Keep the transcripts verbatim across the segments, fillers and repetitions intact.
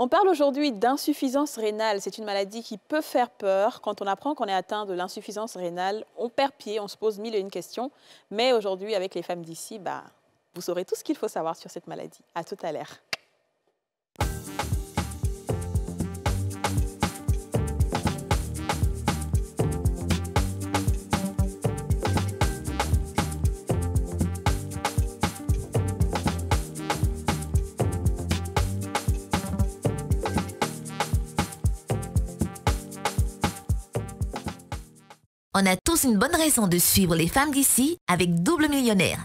On parle aujourd'hui d'insuffisance rénale. C'est une maladie qui peut faire peur. Quand on apprend qu'on est atteint de l'insuffisance rénale, on perd pied, on se pose mille et une questions. Mais aujourd'hui, avec les femmes d'ici, bah, vous saurez tout ce qu'il faut savoir sur cette maladie. À tout à l'heure. On a tous une bonne raison de suivre les femmes d'ici avec Double Millionnaire.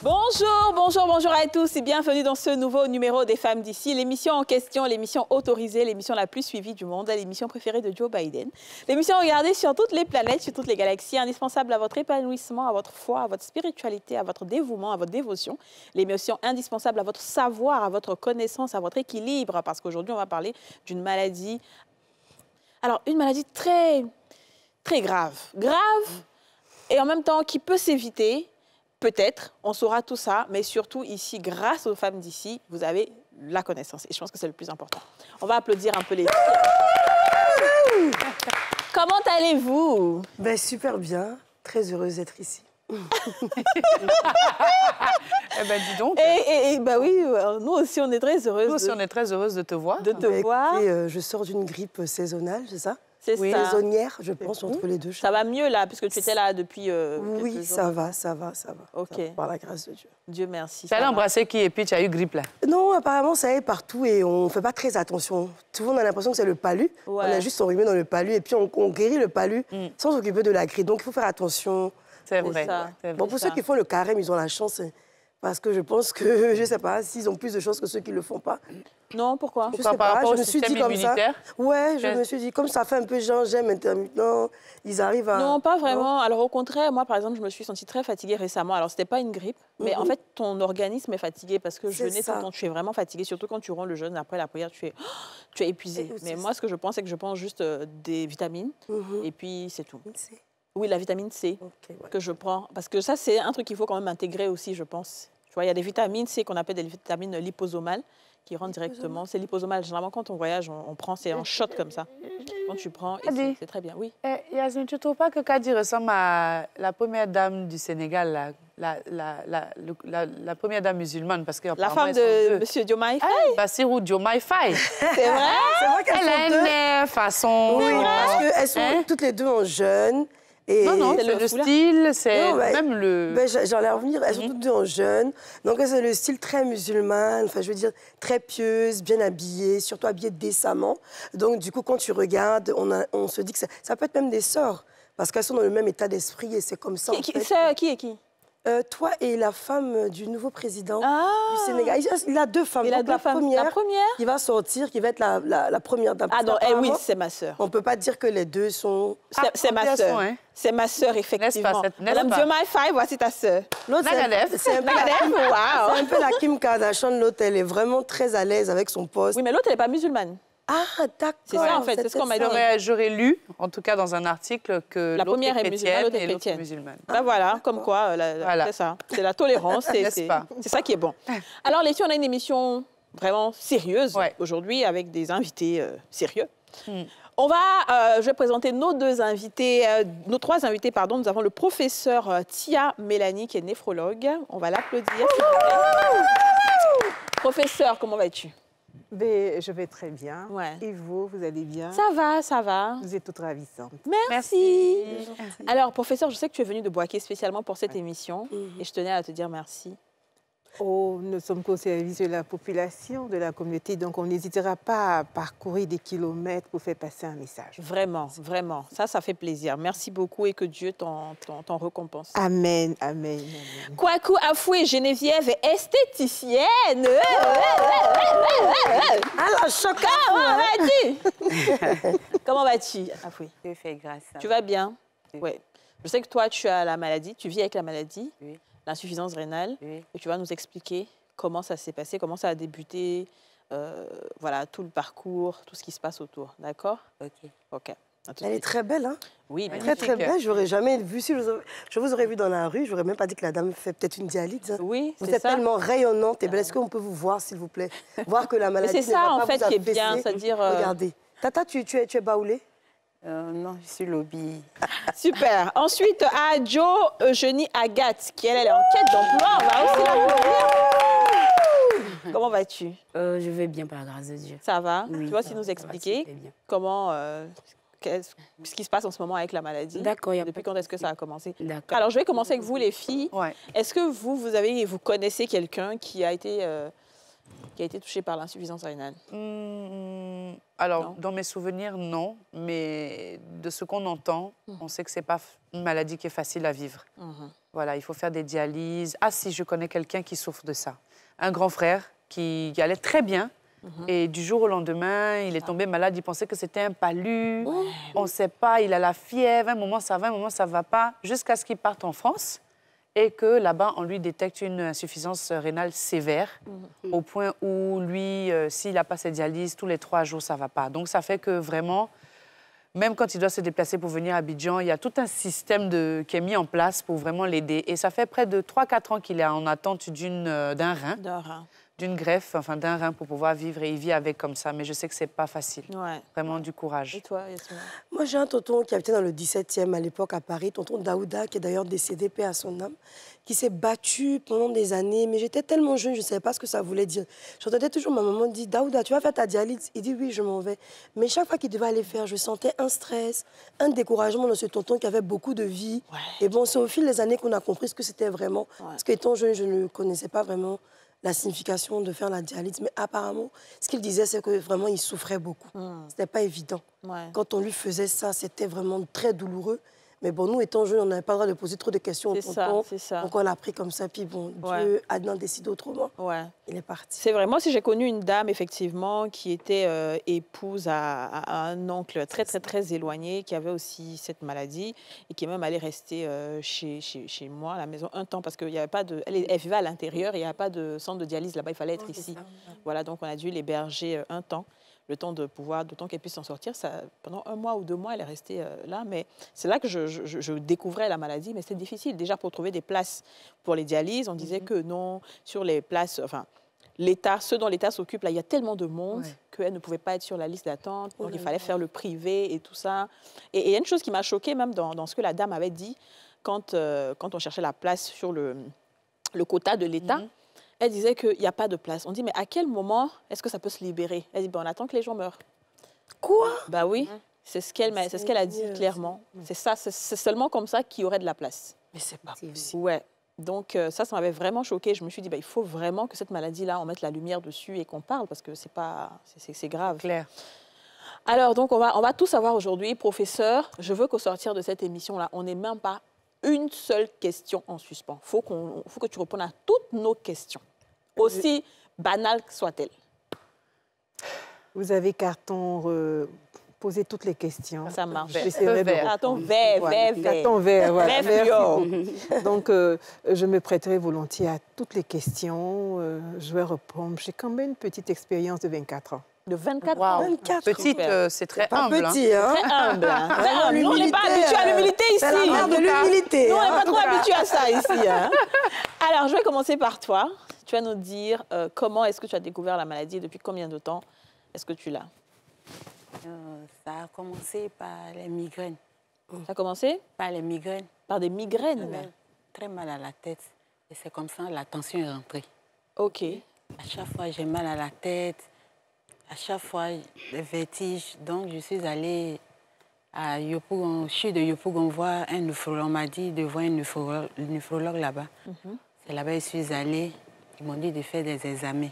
Bonjour, bonjour, bonjour à tous et bienvenue dans ce nouveau numéro des Femmes d'ici. L'émission en question, l'émission autorisée, l'émission la plus suivie du monde, l'émission préférée de Joe Biden. L'émission regardée sur toutes les planètes, sur toutes les galaxies, indispensable à votre épanouissement, à votre foi, à votre spiritualité, à votre dévouement, à votre dévotion. L'émission indispensable à votre savoir, à votre connaissance, à votre équilibre, parce qu'aujourd'hui on va parler d'une maladie, alors une maladie très, très grave. Grave et en même temps qui peut s'éviter. Peut-être, on saura tout ça, mais surtout ici, grâce aux femmes d'ici, vous avez la connaissance. Et je pense que c'est le plus important. On va applaudir un peu les... Comment allez-vous? Ben, super bien, très heureuse d'être ici. Eh ben, dis donc. Et, et, et ben oui, nous aussi, on est très heureuses. Nous aussi, de... on est très heureuse de te voir. De te ben, voir. Écoutez, euh, je sors d'une grippe saisonnale, c'est ça? C'est oui, saisonnière, je pense, entre les deux. Ça va mieux, là, puisque tu étais là depuis euh, oui, quelques jours. ça va, ça va, ça va. OK. Ça va, par la grâce de Dieu. Dieu merci. Tu allais embrasser qui et puis tu as eu grippe, là? Non, apparemment, ça est partout et on ne fait pas très attention. Souvent, on a l'impression que c'est le palu. Ouais. On a juste enrhumé dans le palu et puis on, on guérit le palu mm. sans s'occuper de la grippe. Donc, il faut faire attention. C'est vrai. vrai. Bon, pour ça. Ceux qui font le carême, ils ont la chance. Parce que je pense que, je ne sais pas, s'ils ont plus de chances que ceux qui ne le font pas. Non, pourquoi? Pourquoi par rapport au système immunitaire? Ouais, je me suis dit, comme ça fait un peu genre, j'aime intermittent, ils arrivent à... Non, pas vraiment. Alors au contraire, moi par exemple, je me suis sentie très fatiguée récemment. Alors ce n'était pas une grippe, mais en fait, ton organisme est fatigué parce que je venais tout le temps, tu es vraiment fatiguée, surtout quand tu rends le jeûne après la prière, tu es, tu es épuisée. Mais moi, ce que je pense, c'est que je pense juste des vitamines et puis c'est tout. Oui, la vitamine C okay, ouais. que je prends. Parce que ça, c'est un truc qu'il faut quand même intégrer aussi, je pense. Tu vois, il y a des vitamines C qu'on appelle des vitamines liposomales qui rentrent liposomales. directement. C'est liposomal. Généralement, quand on voyage, on, on prend, c'est en shot comme ça. Quand tu prends, c'est très bien. Oui. Eh, Yasmine, tu ne trouves pas que Kadi ressemble à la première dame du Sénégal, la, la, la, la, la, la première dame musulmane parce que, la femme de M. Diomaye Faye. Bassirou Diomaye Faye. C'est vrai, vrai qu'elle a une façon. Oui, parce qu'elles sont hein? toutes les deux en jeûne. Et non, non, c'est le, le style, c'est bah, même le... Bah, j'allais revenir, elles sont mm-hmm. toutes deux en jeunes. Donc, c'est le style très musulmane, enfin, je veux dire, très pieuse, bien habillée, surtout habillée décemment. Donc, du coup, quand tu regardes, on, a, on se dit que ça, ça peut être même des sœurs, parce qu'elles sont dans le même état d'esprit et c'est comme ça. Qui, en qui, fait. Ça, qui est qui? Euh, toi et la femme du nouveau président ah. du Sénégal. Il a deux femmes. Il a deux la, femmes. Première, la première qui va sortir, qui va être la, la, la première dame. Ah non, eh oui, c'est ma sœur. On ne peut pas dire que les deux sont... C'est ah, ma sœur. Hein. C'est ma sœur, effectivement. Madame Diomaye Faye, voici ta sœur. L'autre, c'est un, wow. un peu la Kim Kardashian. L'autre, elle est vraiment très à l'aise avec son poste. Oui, mais l'autre, elle n'est pas musulmane. Ah, d'accord. C'est ça, en fait. C'est ce qu'on m'a dit. J'aurais lu, en tout cas dans un article, que la première est musulmane, l'autre est chrétienne. musulmane. Ah, bah voilà, comme quoi, voilà. c'est ça. C'est la tolérance, c'est ça qui est bon. Alors, les filles, on a une émission vraiment sérieuse ouais. aujourd'hui avec des invités euh, sérieux. Hmm. On va, euh, je vais présenter nos deux invités, euh, nos trois invités, pardon. Nous avons le professeur euh, Tia Mélanie, qui est néphrologue. On va l'applaudir. Professeur, comment vas-tu? Mais je vais très bien. Ouais. Et vous, vous allez bien? Ça va, ça va. Vous êtes toutes ravissantes. Merci. Merci. Alors, professeur, je sais que tu es venue de Boaké spécialement pour cette ouais. émission. Mm-hmm. Et je tenais à te dire merci. Oh, nous sommes qu'au service de la population, de la communauté. Donc, on n'hésitera pas à parcourir des kilomètres pour faire passer un message. Vraiment, vraiment. Ça, ça fait plaisir. Merci beaucoup et que Dieu t'en récompense. Amen, amen, amen. Kouakou Affoué Geneviève est esthéticienne. Oh alors, choquant. Comment vas-tu? Comment vas-tu, Affoué? Je fais grâce. Tu vas bien? Oui. Ouais. Je sais que toi, tu as la maladie. Tu vis avec la maladie. Oui. L'insuffisance rénale, oui. et tu vas nous expliquer comment ça s'est passé, comment ça a débuté, euh, voilà, tout le parcours, tout ce qui se passe autour, d'accord? Ok. Ok. Elle est très belle, hein? Oui, magnifique. Très, très belle. Je n'aurais jamais vu, si je vous, aurais, je vous aurais vu dans la rue, je n'aurais même pas dit que la dame fait peut-être une dialyse. Hein. Oui, c'est ça. Vous êtes tellement rayonnante et belle. Est-ce qu'on peut vous voir, s'il vous plaît? Voir que la maladie ne va pas vous affaisser. C'est ça, en fait, qui est bien, c'est-à-dire... Euh... Regardez. Tata, tu, tu es, tu es baoulée? Euh, non, je suis lobby. Super. Ensuite, Adjo Eugénie Agathe, qui elle, elle est en quête d'emploi. On va aussi la couvrir. Comment vas-tu? euh, Je vais bien, par la grâce de Dieu. Ça va? Oui, tu vas aussi nous expliquer va, comment, euh, ce qui se passe en ce moment avec la maladie. D'accord. Depuis quand est-ce que ça a commencé? D'accord. Alors, je vais commencer avec vous, les filles. Ouais. Est-ce que vous, vous, avez, vous connaissez quelqu'un qui a été... Euh, qui a été touchée par l'insuffisance rénale? mmh, Alors, non? Dans mes souvenirs, non. Mais de ce qu'on entend, mmh. on sait que ce n'est pas une maladie qui est facile à vivre. Mmh. Voilà, il faut faire des dialyses. Ah si, je connais quelqu'un qui souffre de ça. Un grand frère qui allait très bien. Mmh. Et du jour au lendemain, il est tombé ah. malade. Il pensait que c'était un palu. Mmh. On ne sait pas, il a la fièvre. Un moment, ça va, un moment, ça ne va pas. Jusqu'à ce qu'il parte en France. Et que là-bas, on lui détecte une insuffisance rénale sévère, mmh. au point où lui, euh, s'il n'a pas ses dialyses, tous les trois jours, ça ne va pas. Donc ça fait que vraiment, même quand il doit se déplacer pour venir à Abidjan, il y a tout un système de... qui est mis en place pour vraiment l'aider. Et ça fait près de trois à quatre ans qu'il est en attente d'une, euh, d'un rein, d'une greffe, enfin d'un rein pour pouvoir vivre. Et il vit avec comme ça. Mais je sais que ce n'est pas facile. Ouais. Vraiment ouais. du courage. Et toi, Yasmina? Moi, j'ai un tonton qui habitait dans le dix-septième à l'époque à Paris, tonton Daouda, qui est d'ailleurs décédé, paix à son âme, qui s'est battu pendant des années. Mais j'étais tellement jeune, je ne savais pas ce que ça voulait dire. J'entendais toujours ma maman dire, Daouda, tu vas faire ta dialyse? Il dit, oui, je m'en vais. Mais chaque fois qu'il devait aller faire, je sentais un stress, un découragement dans ce tonton qui avait beaucoup de vie. Ouais. Et bon, c'est au fil des années qu'on a compris ce que c'était vraiment. Ouais. Parce qu'étant jeune, je ne connaissais pas vraiment la signification de faire la dialyse. Mais apparemment, ce qu'il disait, c'est que vraiment, il souffrait beaucoup. Mmh. Ce n'était pas évident. Ouais. Quand on lui faisait ça, c'était vraiment très douloureux. Mais bon, nous, étant jeunes, on n'avait pas le droit de poser trop de questions. C'est ça, c'est ça. Donc, on l'a pris comme ça. Puis bon, ouais. Dieu, Adnan décide autrement. Ouais. Il est parti. C'est vrai. Moi, si j'ai connu une dame, effectivement, qui était euh, épouse à, à un oncle très, très, très éloigné, qui avait aussi cette maladie et qui est même allée rester euh, chez, chez, chez moi, à la maison, un temps, parce qu'il n'y avait pas de... Elle, elle vivait à l'intérieur et il n'y avait pas de centre de dialyse là-bas. Il fallait être oh, ici. Ça. Voilà, donc on a dû l'héberger un temps. Le temps de pouvoir, de temps qu'elle puisse s'en sortir, ça, pendant un mois ou deux mois, elle est restée euh, là. Mais c'est là que je, je, je découvrais la maladie, mais c'était difficile. Déjà, pour trouver des places pour les dialyses, on disait mm-hmm. que non, sur les places, enfin, l'État, ceux dont l'État s'occupe, là, il y a tellement de monde ouais. qu'elle ne pouvait pas être sur la liste d'attente. Donc, oh, il fallait ouais. faire le privé et tout ça. Et il y a une chose qui m'a choquée, même dans, dans ce que la dame avait dit, quand, euh, quand on cherchait la place sur le, le quota de l'État, mm-hmm. elle disait qu'il n'y a pas de place. On dit, mais à quel moment est-ce que ça peut se libérer? Elle dit, ben, on attend que les gens meurent. Quoi? Bah oui, c'est ce qu'elle ce qu'elle a dit clairement. C'est ça, c'est seulement comme ça qu'il y aurait de la place. Mais c'est pas possible. Ouais. Donc euh, ça, ça m'avait vraiment choquée. Je me suis dit, ben, il faut vraiment que cette maladie-là, on mette la lumière dessus et qu'on parle parce que c'est pas, c'est grave. Claire. Alors, donc, on va, on va tout savoir aujourd'hui. Professeur, je veux qu'au sortir de cette émission-là, on n'ait même pas une seule question en suspens. Il faut, qu'on, faut que tu répondes à toutes nos questions, aussi banales soit-elle. Vous avez carton euh, posé toutes les questions. Ça marche. Carton vert, vert, vert. Carton vert, voilà. Merci. Donc, euh, je me prêterai volontiers à toutes les questions. Euh, je vais reprendre. J'ai quand même une petite expérience de vingt-quatre ans. De vingt-quatre ans. Wow. vingt-quatre. Petite, euh, c'est très, hein? Très humble. Hein? Très humble. Nous, on n'est pas habitués à l'humilité ici. C'est la mère de l'humilité. Nous, on n'est pas trop habitués à ça ici. Hein? Alors, je vais commencer par toi. Tu vas nous dire euh, comment est-ce que tu as découvert la maladie et depuis combien de temps est-ce que tu l'as? euh, Ça a commencé par les migraines. Ça a commencé? Par les migraines. Par des migraines? Oui. Très mal à la tête. Et c'est comme ça, la tension est rentrée. OK. À chaque fois, j'ai mal à la tête. À chaque fois, des vertiges. Donc, je suis allée à Yopougon. Je suis de Yopougon voir un néphrologue. On m'a dit de voir un néphrologue, néphrologue là-bas. Mm-hmm. C'est là-bas que je suis allée. Ils m'ont dit de faire des examens.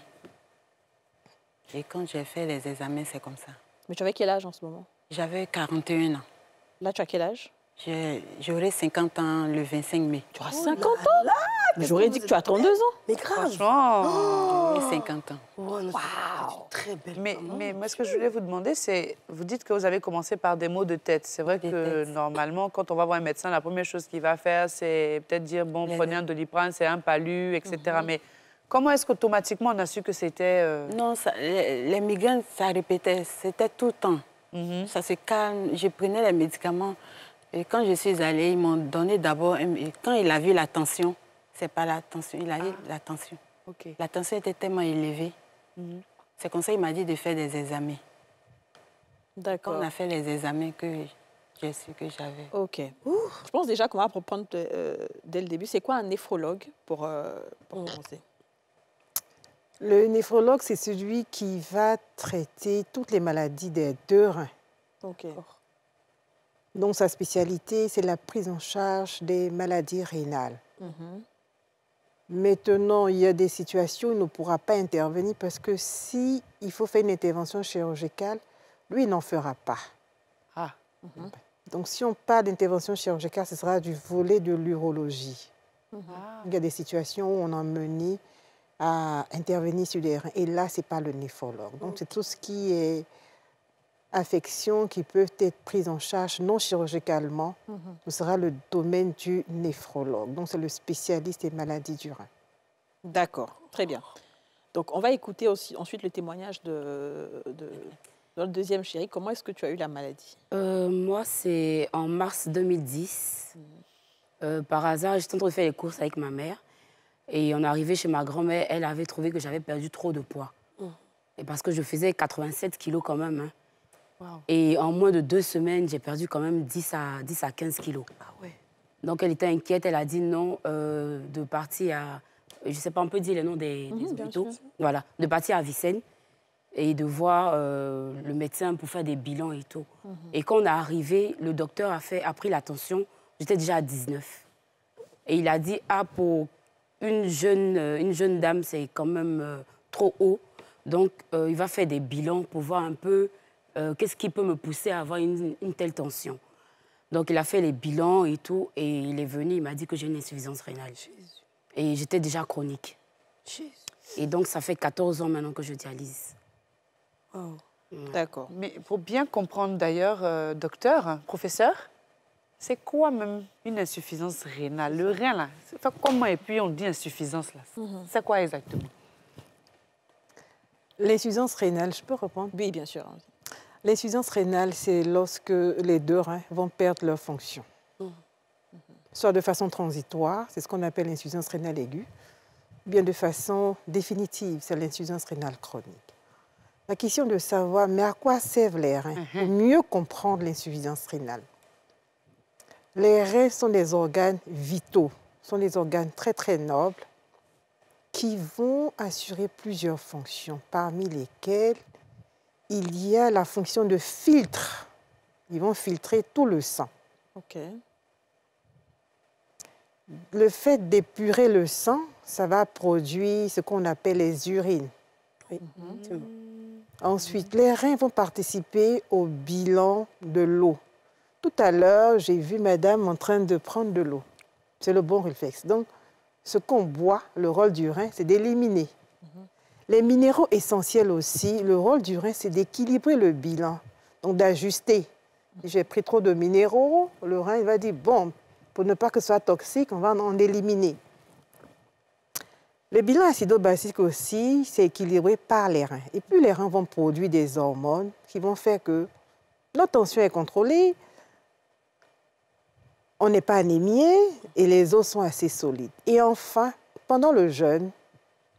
Et quand j'ai fait les examens, c'est comme ça. Mais tu avais quel âge en ce moment? J'avais quarante et un ans. Là, tu as quel âge? J'aurai cinquante ans le vingt-cinq mai. Tu auras cinquante ans? Mais j'aurais dit que tu as trente-deux ans. Mais grave. Franchement. Oh. cinquante ans. Wow. Wow. Très belle. Mais, mais moi, ce que je voulais vous demander, c'est... Vous dites que vous avez commencé par des maux de tête. C'est vrai des que têtes. Normalement, quand on va voir un médecin, la première chose qu'il va faire, c'est peut-être dire, bon, les prenez les... un doliprane, c'est un palu, et cetera. Mm-hmm. Mais Comment est-ce qu'automatiquement on a su que c'était... Euh... Non, ça, les, les migraines, ça répétait, c'était tout le temps. Mm-hmm. Ça se calme, je prenais les médicaments. Et quand je suis allée, ils m'ont donné d'abord... Quand il a vu la tension, c'est pas la tension, il a ah. vu la tension. Okay. La tension était tellement élevée. Mm-hmm. C'est comme ça qu'il m'a dit de faire des examens. D'accord. On a fait les examens que... J'ai su que j'avais. OK. Ouh. Je pense déjà qu'on va reprendre euh, dès le début. C'est quoi un néphrologue pour, euh, pour mm. commencer? Le néphrologue, c'est celui qui va traiter toutes les maladies des deux reins. OK. Donc, sa spécialité, c'est la prise en charge des maladies rénales. Mm-hmm. Maintenant, il y a des situations où il ne pourra pas intervenir parce que s'il faut faire une intervention chirurgicale, lui, il n'en fera pas. Ah. Mm-hmm. Donc, si on parle d'intervention chirurgicale, ce sera du volet de l'urologie. Mm-hmm. Ah. Il y a des situations où on en mène à intervenir sur les reins. Et là, ce n'est pas le néphrologue. Donc, c'est tout ce qui est affection qui peut être prise en charge non chirurgicalement. Mm-hmm. Ce sera le domaine du néphrologue. Donc, c'est le spécialiste des maladies du rein. D'accord. Très bien. Donc, on va écouter aussi, ensuite le témoignage de, de, de notre deuxième chérie. Comment est-ce que tu as eu la maladie? euh, Moi, c'est en mars deux mille dix. Mm-hmm. euh, par hasard, j'étais en train de faire les courses avec ma mère. Et on est arrivé chez ma grand-mère, elle avait trouvé que j'avais perdu trop de poids. Mmh. Et parce que je faisais quatre-vingt-sept kilos quand même. Hein. Wow. Et en moins de deux semaines, j'ai perdu quand même dix à quinze kilos. Ah ouais. Donc elle était inquiète, elle a dit non, euh, de partir à... Je ne sais pas, on peut dire les noms des, mmh, des hôpitaux. Voilà, de partir à Vicenne et de voir euh, le médecin pour faire des bilans et tout. Mmh. Et quand on est arrivé, le docteur a, fait, a pris la tension. J'étais déjà à dix-neuf. Et il a dit, ah, pour... Une jeune, une jeune dame, c'est quand même euh, trop haut. Donc, euh, il va faire des bilans pour voir un peu euh, qu'est-ce qui peut me pousser à avoir une, une telle tension. Donc, il a fait les bilans et tout. Et il est venu, il m'a dit que j'ai une insuffisance rénale. Jésus. Et j'étais déjà chronique. Jésus. Et donc, ça fait quatorze ans maintenant que je dialyse. Oh. Ouais. D'accord. Mais pour bien comprendre d'ailleurs, euh, docteur, professeur, c'est quoi même une insuffisance rénale? Le rein, là, comment et puis on dit insuffisance, là? Mm-hmm. C'est quoi exactement? L'insuffisance rénale, je peux répondre? Oui, bien sûr. L'insuffisance rénale, c'est lorsque les deux reins vont perdre leur fonction. Mm-hmm. Soit de façon transitoire, c'est ce qu'on appelle l'insuffisance rénale aiguë, bien de façon définitive, c'est l'insuffisance rénale chronique. La question de savoir, mais à quoi servent les reins? Mm-hmm. Pour mieux comprendre l'insuffisance rénale. Les reins sont des organes vitaux, sont des organes très, très nobles qui vont assurer plusieurs fonctions, parmi lesquelles il y a la fonction de filtre. Ils vont filtrer tout le sang. Okay. Le fait d'épurer le sang, ça va produire ce qu'on appelle les urines. Oui. Mm-hmm. Ensuite, les reins vont participer au bilan de l'eau. Tout à l'heure, j'ai vu madame en train de prendre de l'eau. C'est le bon réflexe. Donc, ce qu'on boit, le rôle du rein, c'est d'éliminer. Mm-hmm. Les minéraux essentiels aussi, le rôle du rein, c'est d'équilibrer le bilan, donc d'ajuster. J'ai pris trop de minéraux, le rein il va dire, bon, pour ne pas que ce soit toxique, on va en éliminer. Le bilan acido-basique aussi, c'est équilibré par les reins. Et puis, les reins vont produire des hormones qui vont faire que notre tension est contrôlée, on n'est pas anémié et les os sont assez solides. Et enfin, pendant le jeûne,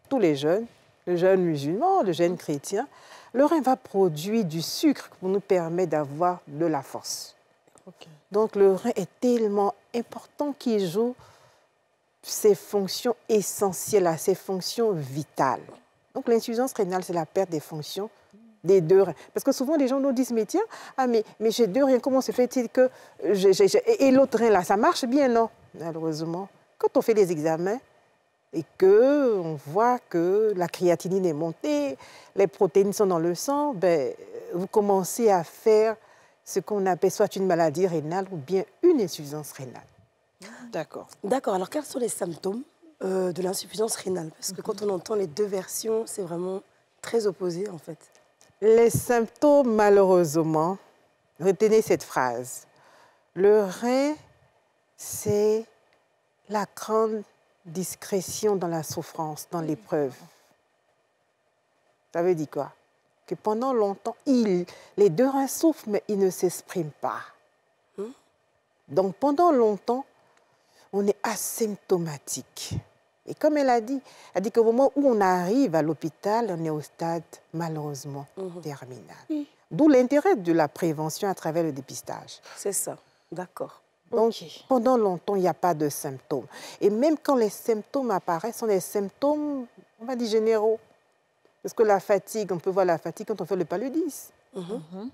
tous les jeûnes, le jeûne musulman, le jeûne chrétien, le rein va produire du sucre qui nous permet d'avoir de la force. Okay. Donc le rein est tellement important qu'il joue ses fonctions essentielles, ses fonctions vitales. Donc l'insuffisance rénale, c'est la perte des fonctions des deux reins. Parce que souvent, les gens nous disent, mais tiens, ah, mais, mais j'ai deux reins, comment se fait-il que... J'ai, j'ai, et l'autre rein, là, ça marche bien, non? Malheureusement, quand on fait les examens et qu'on voit que la créatinine est montée, les protéines sont dans le sang, ben, vous commencez à faire ce qu'on appelle soit une maladie rénale ou bien une insuffisance rénale. D'accord. D'accord. Alors, quels sont les symptômes euh, de l'insuffisance rénale? Parce que quand on entend les deux versions, c'est vraiment très opposé, en fait. Les symptômes, malheureusement, retenez cette phrase. Le rein, c'est la grande discrétion dans la souffrance, dans l'épreuve. Ça veut dire quoi? Que pendant longtemps, il, les deux reins souffrent, mais ils ne s'expriment pas. Hum? Donc pendant longtemps, on est asymptomatique. Et comme elle a dit, elle dit qu'au moment où on arrive à l'hôpital, on est au stade malheureusement mmh. terminal. Mmh. D'où l'intérêt de la prévention à travers le dépistage. C'est ça, d'accord. Donc okay. pendant longtemps, il n'y a pas de symptômes. Et même quand les symptômes apparaissent, ce sont des symptômes, on va dire généraux. Parce que la fatigue, on peut voir la fatigue quand on fait le paludisme. Mmh. Mmh.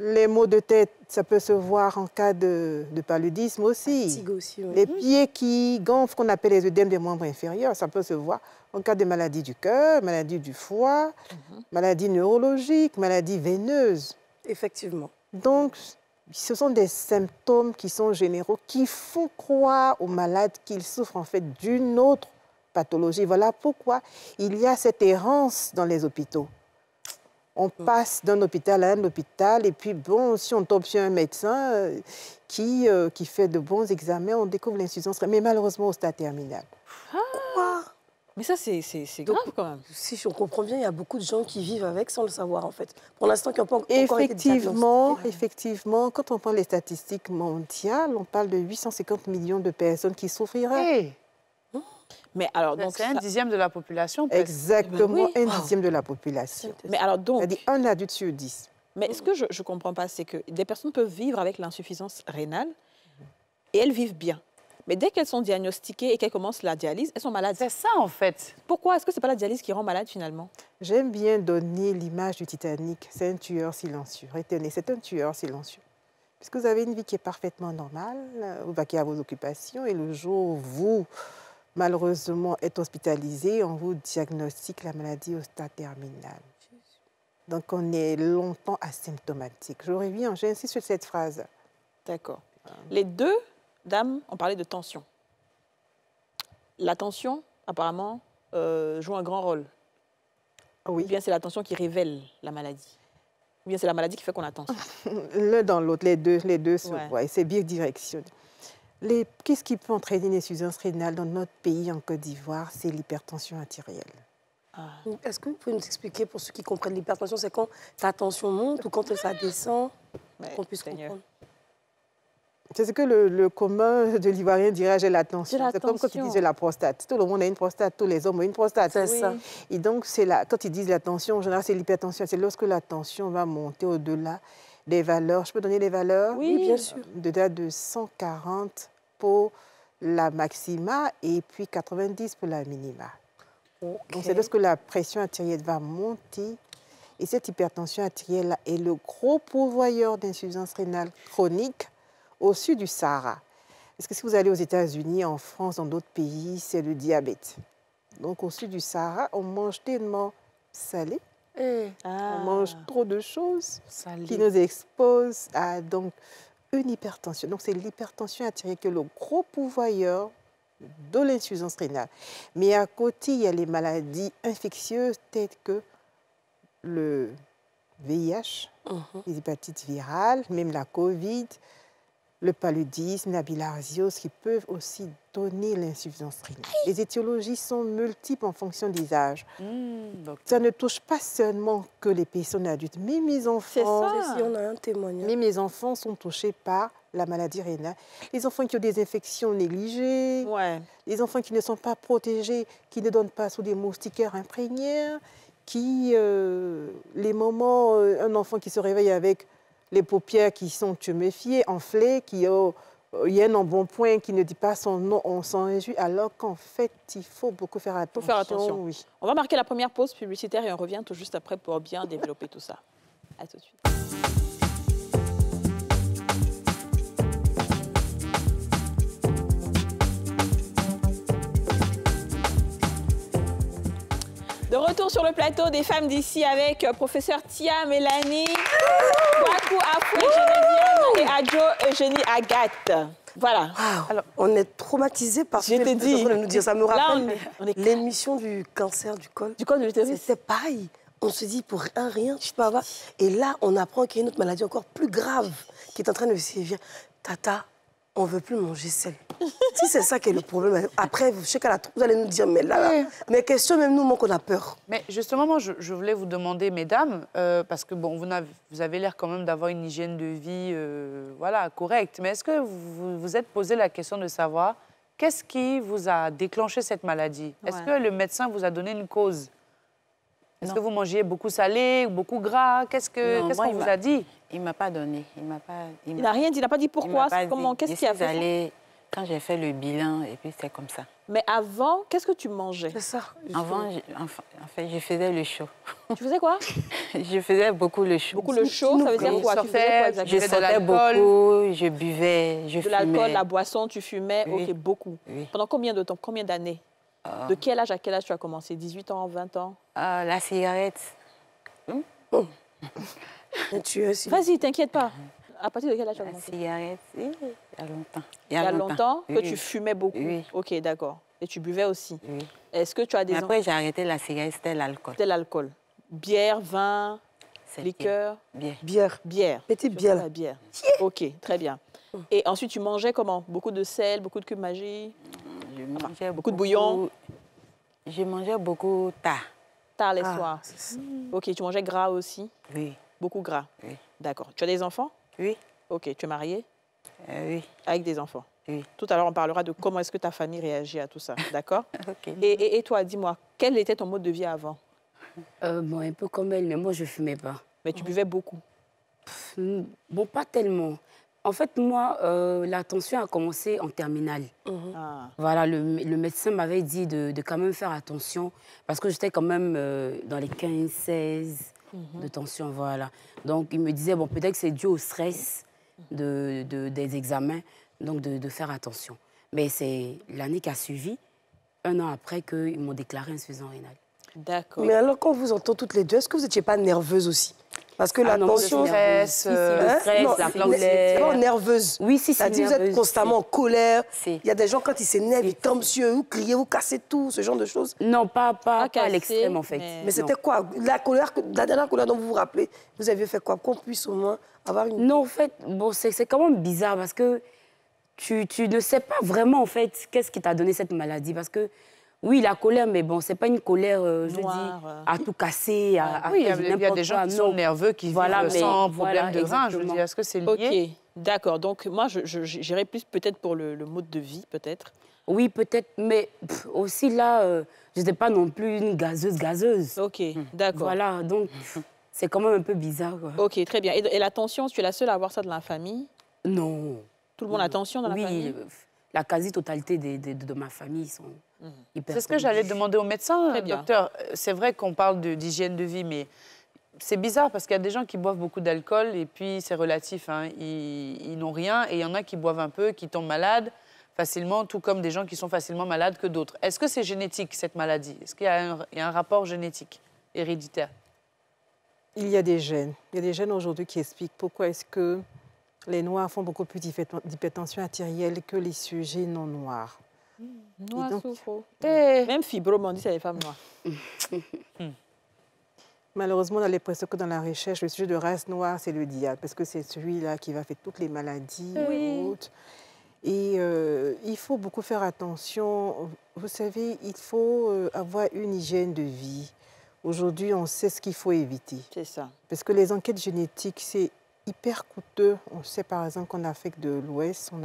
Les maux de tête, ça peut se voir en cas de, de paludisme aussi. aussi oui. Les pieds qui gonflent, qu'on appelle les œdèmes des membres inférieurs, ça peut se voir en cas de maladie du cœur, maladie du foie, mm-hmm. maladie neurologique, maladie veineuse. Effectivement. Donc, ce sont des symptômes qui sont généraux, qui font croire aux malades qu'ils souffrent en fait d'une autre pathologie. Voilà pourquoi il y a cette errance dans les hôpitaux. On passe d'un hôpital à un hôpital et puis, bon, si on tombe sur un médecin euh, qui, euh, qui fait de bons examens, on découvre l'insuffisance rénale, mais malheureusement au stade terminal. Ah, quoi? Mais ça, c'est grave quand même. Si je comprends bien, il y a beaucoup de gens qui vivent avec sans le savoir, en fait. Pour l'instant, qui n'ont pas encore effectivement, été effectivement, quand on prend les statistiques mondiales, on parle de huit cent cinquante millions de personnes qui souffriraient. Hey. Mais alors, donc, c'est un dixième de la population. Exactement, oui. un dixième de la population. Mais alors, donc, c'est-à-dire un adulte sur dix. Mais ce que je ne comprends pas, c'est que des personnes peuvent vivre avec l'insuffisance rénale et elles vivent bien. Mais dès qu'elles sont diagnostiquées et qu'elles commencent la dialyse, elles sont malades. C'est ça, en fait. Pourquoi est-ce que ce n'est pas la dialyse qui rend malade, finalement? J'aime bien donner l'image du Titanic. C'est un tueur silencieux. Retenez, c'est un tueur silencieux. Puisque vous avez une vie qui est parfaitement normale, vous vaquez à vos occupations et le jour où vous... malheureusement, est hospitalisé, on vous diagnostique la maladie au stade terminal. Donc, on est longtemps asymptomatique. Je reviens, j'insiste sur cette phrase. D'accord. Euh... Les deux dames ont parlé de tension. La tension, apparemment, euh, joue un grand rôle. Oui. Ou bien c'est la tension qui révèle la maladie. Ou bien c'est la maladie qui fait qu'on a tension. L'un dans l'autre, les deux, les deux se voient. Et c'est bien directionné. Qu'est-ce qui peut entraîner une insuffisance rénale dans notre pays, en Côte d'Ivoire? C'est l'hypertension artérielle. Ah. Est-ce que vous pouvez nous expliquer, pour ceux qui comprennent l'hypertension, c'est quand ta tension monte ou quand ça descend, qu'on puisse comprendre? C'est ce que le, le commun de l'Ivoirien dirait, j'ai la tension. C'est comme quand ils disent la prostate. Tout le monde a une prostate, tous les hommes ont une prostate. C'est oui. ça. Et donc, la, quand ils disent la tension, en général, c'est l'hypertension. C'est lorsque la tension va monter au-delà des valeurs, je peux donner les valeurs? Oui, bien sûr. De, de cent quarante pour la maxima et puis quatre-vingt-dix pour la minima. Okay. Donc c'est lorsque la pression artérielle va monter et cette hypertension artérielle est le gros pourvoyeur d'insuffisance rénale chronique au sud du Sahara. Parce que si vous allez aux États-Unis, en France, dans d'autres pays, c'est le diabète. Donc au sud du Sahara, on mange tellement salé. Mmh. Ah. On mange trop de choses Salut. qui nous exposent à donc, une hypertension. Donc, c'est l'hypertension artérielle qui est le gros pourvoyeur de l'insuffisance rénale. Mais à côté, il y a les maladies infectieuses telles que le V I H, mmh. les hépatites virales, même la COVID, le paludisme, la bilharziose, qui peuvent aussi donner l'insuffisance rénale. Les étiologies sont multiples en fonction des âges. Mmh, ça ne touche pas seulement que les personnes adultes, mais mes enfants... C'est ça, si on a un témoignage. Mais mes enfants sont touchés par la maladie rénale. Les enfants qui ont des infections négligées, ouais. les enfants qui ne sont pas protégés, qui ne donnent pas sous des moustiquaires imprégnés, qui, euh, les moments, euh, un enfant qui se réveille avec... les paupières qui sont tuméfiées, enflées, qui ont, il y a un embonpoint qui ne dit pas son nom, on s'en réjouit, alors qu'en fait, il faut beaucoup faire attention. Faut faire attention. Oui. On va marquer la première pause publicitaire et on revient tout juste après pour bien développer tout ça. À tout de suite. De retour sur le plateau des femmes d'ici avec euh, professeure Tia Mélanie, Kouakou Affoué Geneviève et Adjo Eugénie Agathe. Voilà. Wow. Alors, on est traumatisés par ce que dit. De nous dire. Ça me rappelle l'émission du cancer du col. Du col de l'utérus. C'est pareil. On se dit pour un rien, tu peux avoir. Et là, on apprend qu'il y a une autre maladie encore plus grave qui est en train de sévir. Tata. on ne veut plus manger sel. Si c'est ça qui est le problème, après, je sais qu'à la troupe, vous allez nous dire, mais là, là, mes questions, même nous, moi, qu'on a peur. Mais justement, moi, je, je voulais vous demander, mesdames, euh, parce que, bon, vous, vous avez l'air quand même d'avoir une hygiène de vie, euh, voilà, correcte, mais est-ce que vous vous êtes posé la question de savoir qu'est-ce qui vous a déclenché cette maladie? Ouais. Est-ce que le médecin vous a donné une cause? Est-ce que vous mangiez beaucoup salé ou beaucoup gras? Qu'est-ce qu'on qu qu vous a dit? Il ne m'a pas donné. Il n'a rien dit, il n'a pas dit pourquoi, comment, qu'est-ce qu'il a fait allé, quand j'ai fait le bilan, et puis c'est comme ça. Mais avant, qu'est-ce que tu mangeais? C'est ça. Avant, je, en fait, je faisais le show. Tu faisais quoi? Je faisais beaucoup le show. Beaucoup le show, ça veut dire quoi? Tu faisais quoi? Je sortais beaucoup, je buvais, je fumais. De l'alcool, la boisson, tu fumais, oui. Ok, beaucoup. Oui. Pendant combien de temps? Combien d'années? De quel âge à quel âge tu as commencé? dix-huit ans, vingt ans? euh, La cigarette. Hum? Oh. Vas-y, t'inquiète pas. À partir de quel âge tu as commencé? La cigarette, oui. Il y a longtemps. Il y a, Il y a longtemps, longtemps que oui. Tu fumais beaucoup? Oui. Ok, d'accord. Et tu buvais aussi? Oui. Est-ce que tu as des... Mais après, j'ai arrêté la cigarette, c'était l'alcool. C'était l'alcool. Bière, vin, liqueur? Bière. Bière. Bière. Petite bière. La bière. Yeah. Ok, très bien. Et ensuite, tu mangeais comment? Beaucoup de sel, beaucoup de cube magie? Je mangeais enfin, beaucoup, beaucoup de bouillon. Je mangeais beaucoup tard. Tard les ah, soirs. Mmh. Ok, tu mangeais gras aussi? Oui. Beaucoup gras? Oui. D'accord. Tu as des enfants? Oui. Ok, tu es mariée? euh, Oui. Avec des enfants? Oui. Tout à l'heure, on parlera de comment est-ce que ta famille réagit à tout ça, d'accord? Okay. et, et, et toi, dis-moi, quel était ton mode de vie avant? euh, Bon, un peu comme elle, mais moi, je ne fumais pas. Mais tu buvais beaucoup? Pff, bon, pas tellement. En fait, moi, euh, la tension a commencé en terminale. Mmh. Ah. Voilà, le, le médecin m'avait dit de, de quand même faire attention parce que j'étais quand même euh, dans les quinze, seize mmh. de tension, voilà. Donc, il me disait, bon, peut-être que c'est dû au stress de, de, des examens, donc de, de faire attention. Mais c'est l'année qui a suivi, un an après, qu'ils m'ont déclaré insuffisant rénal. D'accord. Mais alors, quand on vous entend toutes les deux, est-ce que vous n'étiez pas nerveuse aussi? Parce que ah la non, tension... Stress, euh, hein? stress, non, la colère... Non, nerveuse. Oui, si, c'est nerveuse. Vous êtes constamment en colère. Il y a des gens, quand ils s'énervent, ils tombent sur eux, vous criez, vous cassez tout, ce genre de choses. Non, pas, pas, pas, pas à l'extrême, en fait. Mais, mais c'était quoi? La colère, la dernière colère dont vous vous rappelez, vous aviez fait quoi? Qu'on puisse au moins avoir une... Non, en fait, bon, c'est quand même bizarre, parce que tu, tu ne sais pas vraiment, en fait, qu'est-ce qui t'a donné cette maladie, parce que... Oui, la colère, mais bon, c'est pas une colère, euh, je noire, dis, euh... à tout casser, à, à oui, il y, y a des gens quoi. Qui non. sont nerveux, qui voilà, vivent mais sans voilà, problème de rein. Je veux dire, est-ce que c'est lié? Ok, d'accord. Donc moi, j'irais plus peut-être pour le, le mode de vie, peut-être. Oui, peut-être, mais pff, aussi là, euh, je n'étais pas non plus une gazeuse gazeuse. Ok, d'accord. Voilà, donc c'est quand même un peu bizarre. Quoi. Ok, très bien. Et, et la tension, tu es la seule à avoir ça dans la famille? Non. Tout le monde a tension dans oui, la famille? Oui, la quasi-totalité de, de, de, de ma famille sont... Mmh. C'est ce que j'allais demander au médecin, euh, docteur. C'est vrai qu'on parle d'hygiène de, de vie, mais c'est bizarre parce qu'il y a des gens qui boivent beaucoup d'alcool et puis c'est relatif, hein. Ils, ils n'ont rien et il y en a qui boivent un peu, qui tombent malades facilement, tout comme des gens qui sont facilement malades que d'autres. Est-ce que c'est génétique, cette maladie? Est-ce qu'il y, y a un rapport génétique, héréditaire? Il y a des gènes. Il y a des gènes aujourd'hui qui expliquent pourquoi est-ce que les Noirs font beaucoup plus d'hypertension artérielle que les sujets non noirs. Noir, donc, hey. Même fibro, on dit c'est les femmes noires. Malheureusement, on a l'impression que dans la recherche, le sujet de race noire, c'est le diable, parce que c'est celui-là qui va faire toutes les maladies. Oui. Autres. Et euh, il faut beaucoup faire attention. Vous savez, il faut avoir une hygiène de vie. Aujourd'hui, on sait ce qu'il faut éviter. C'est ça. Parce que les enquêtes génétiques, c'est hyper coûteux. On sait par exemple qu'en Afrique de l'Ouest, on,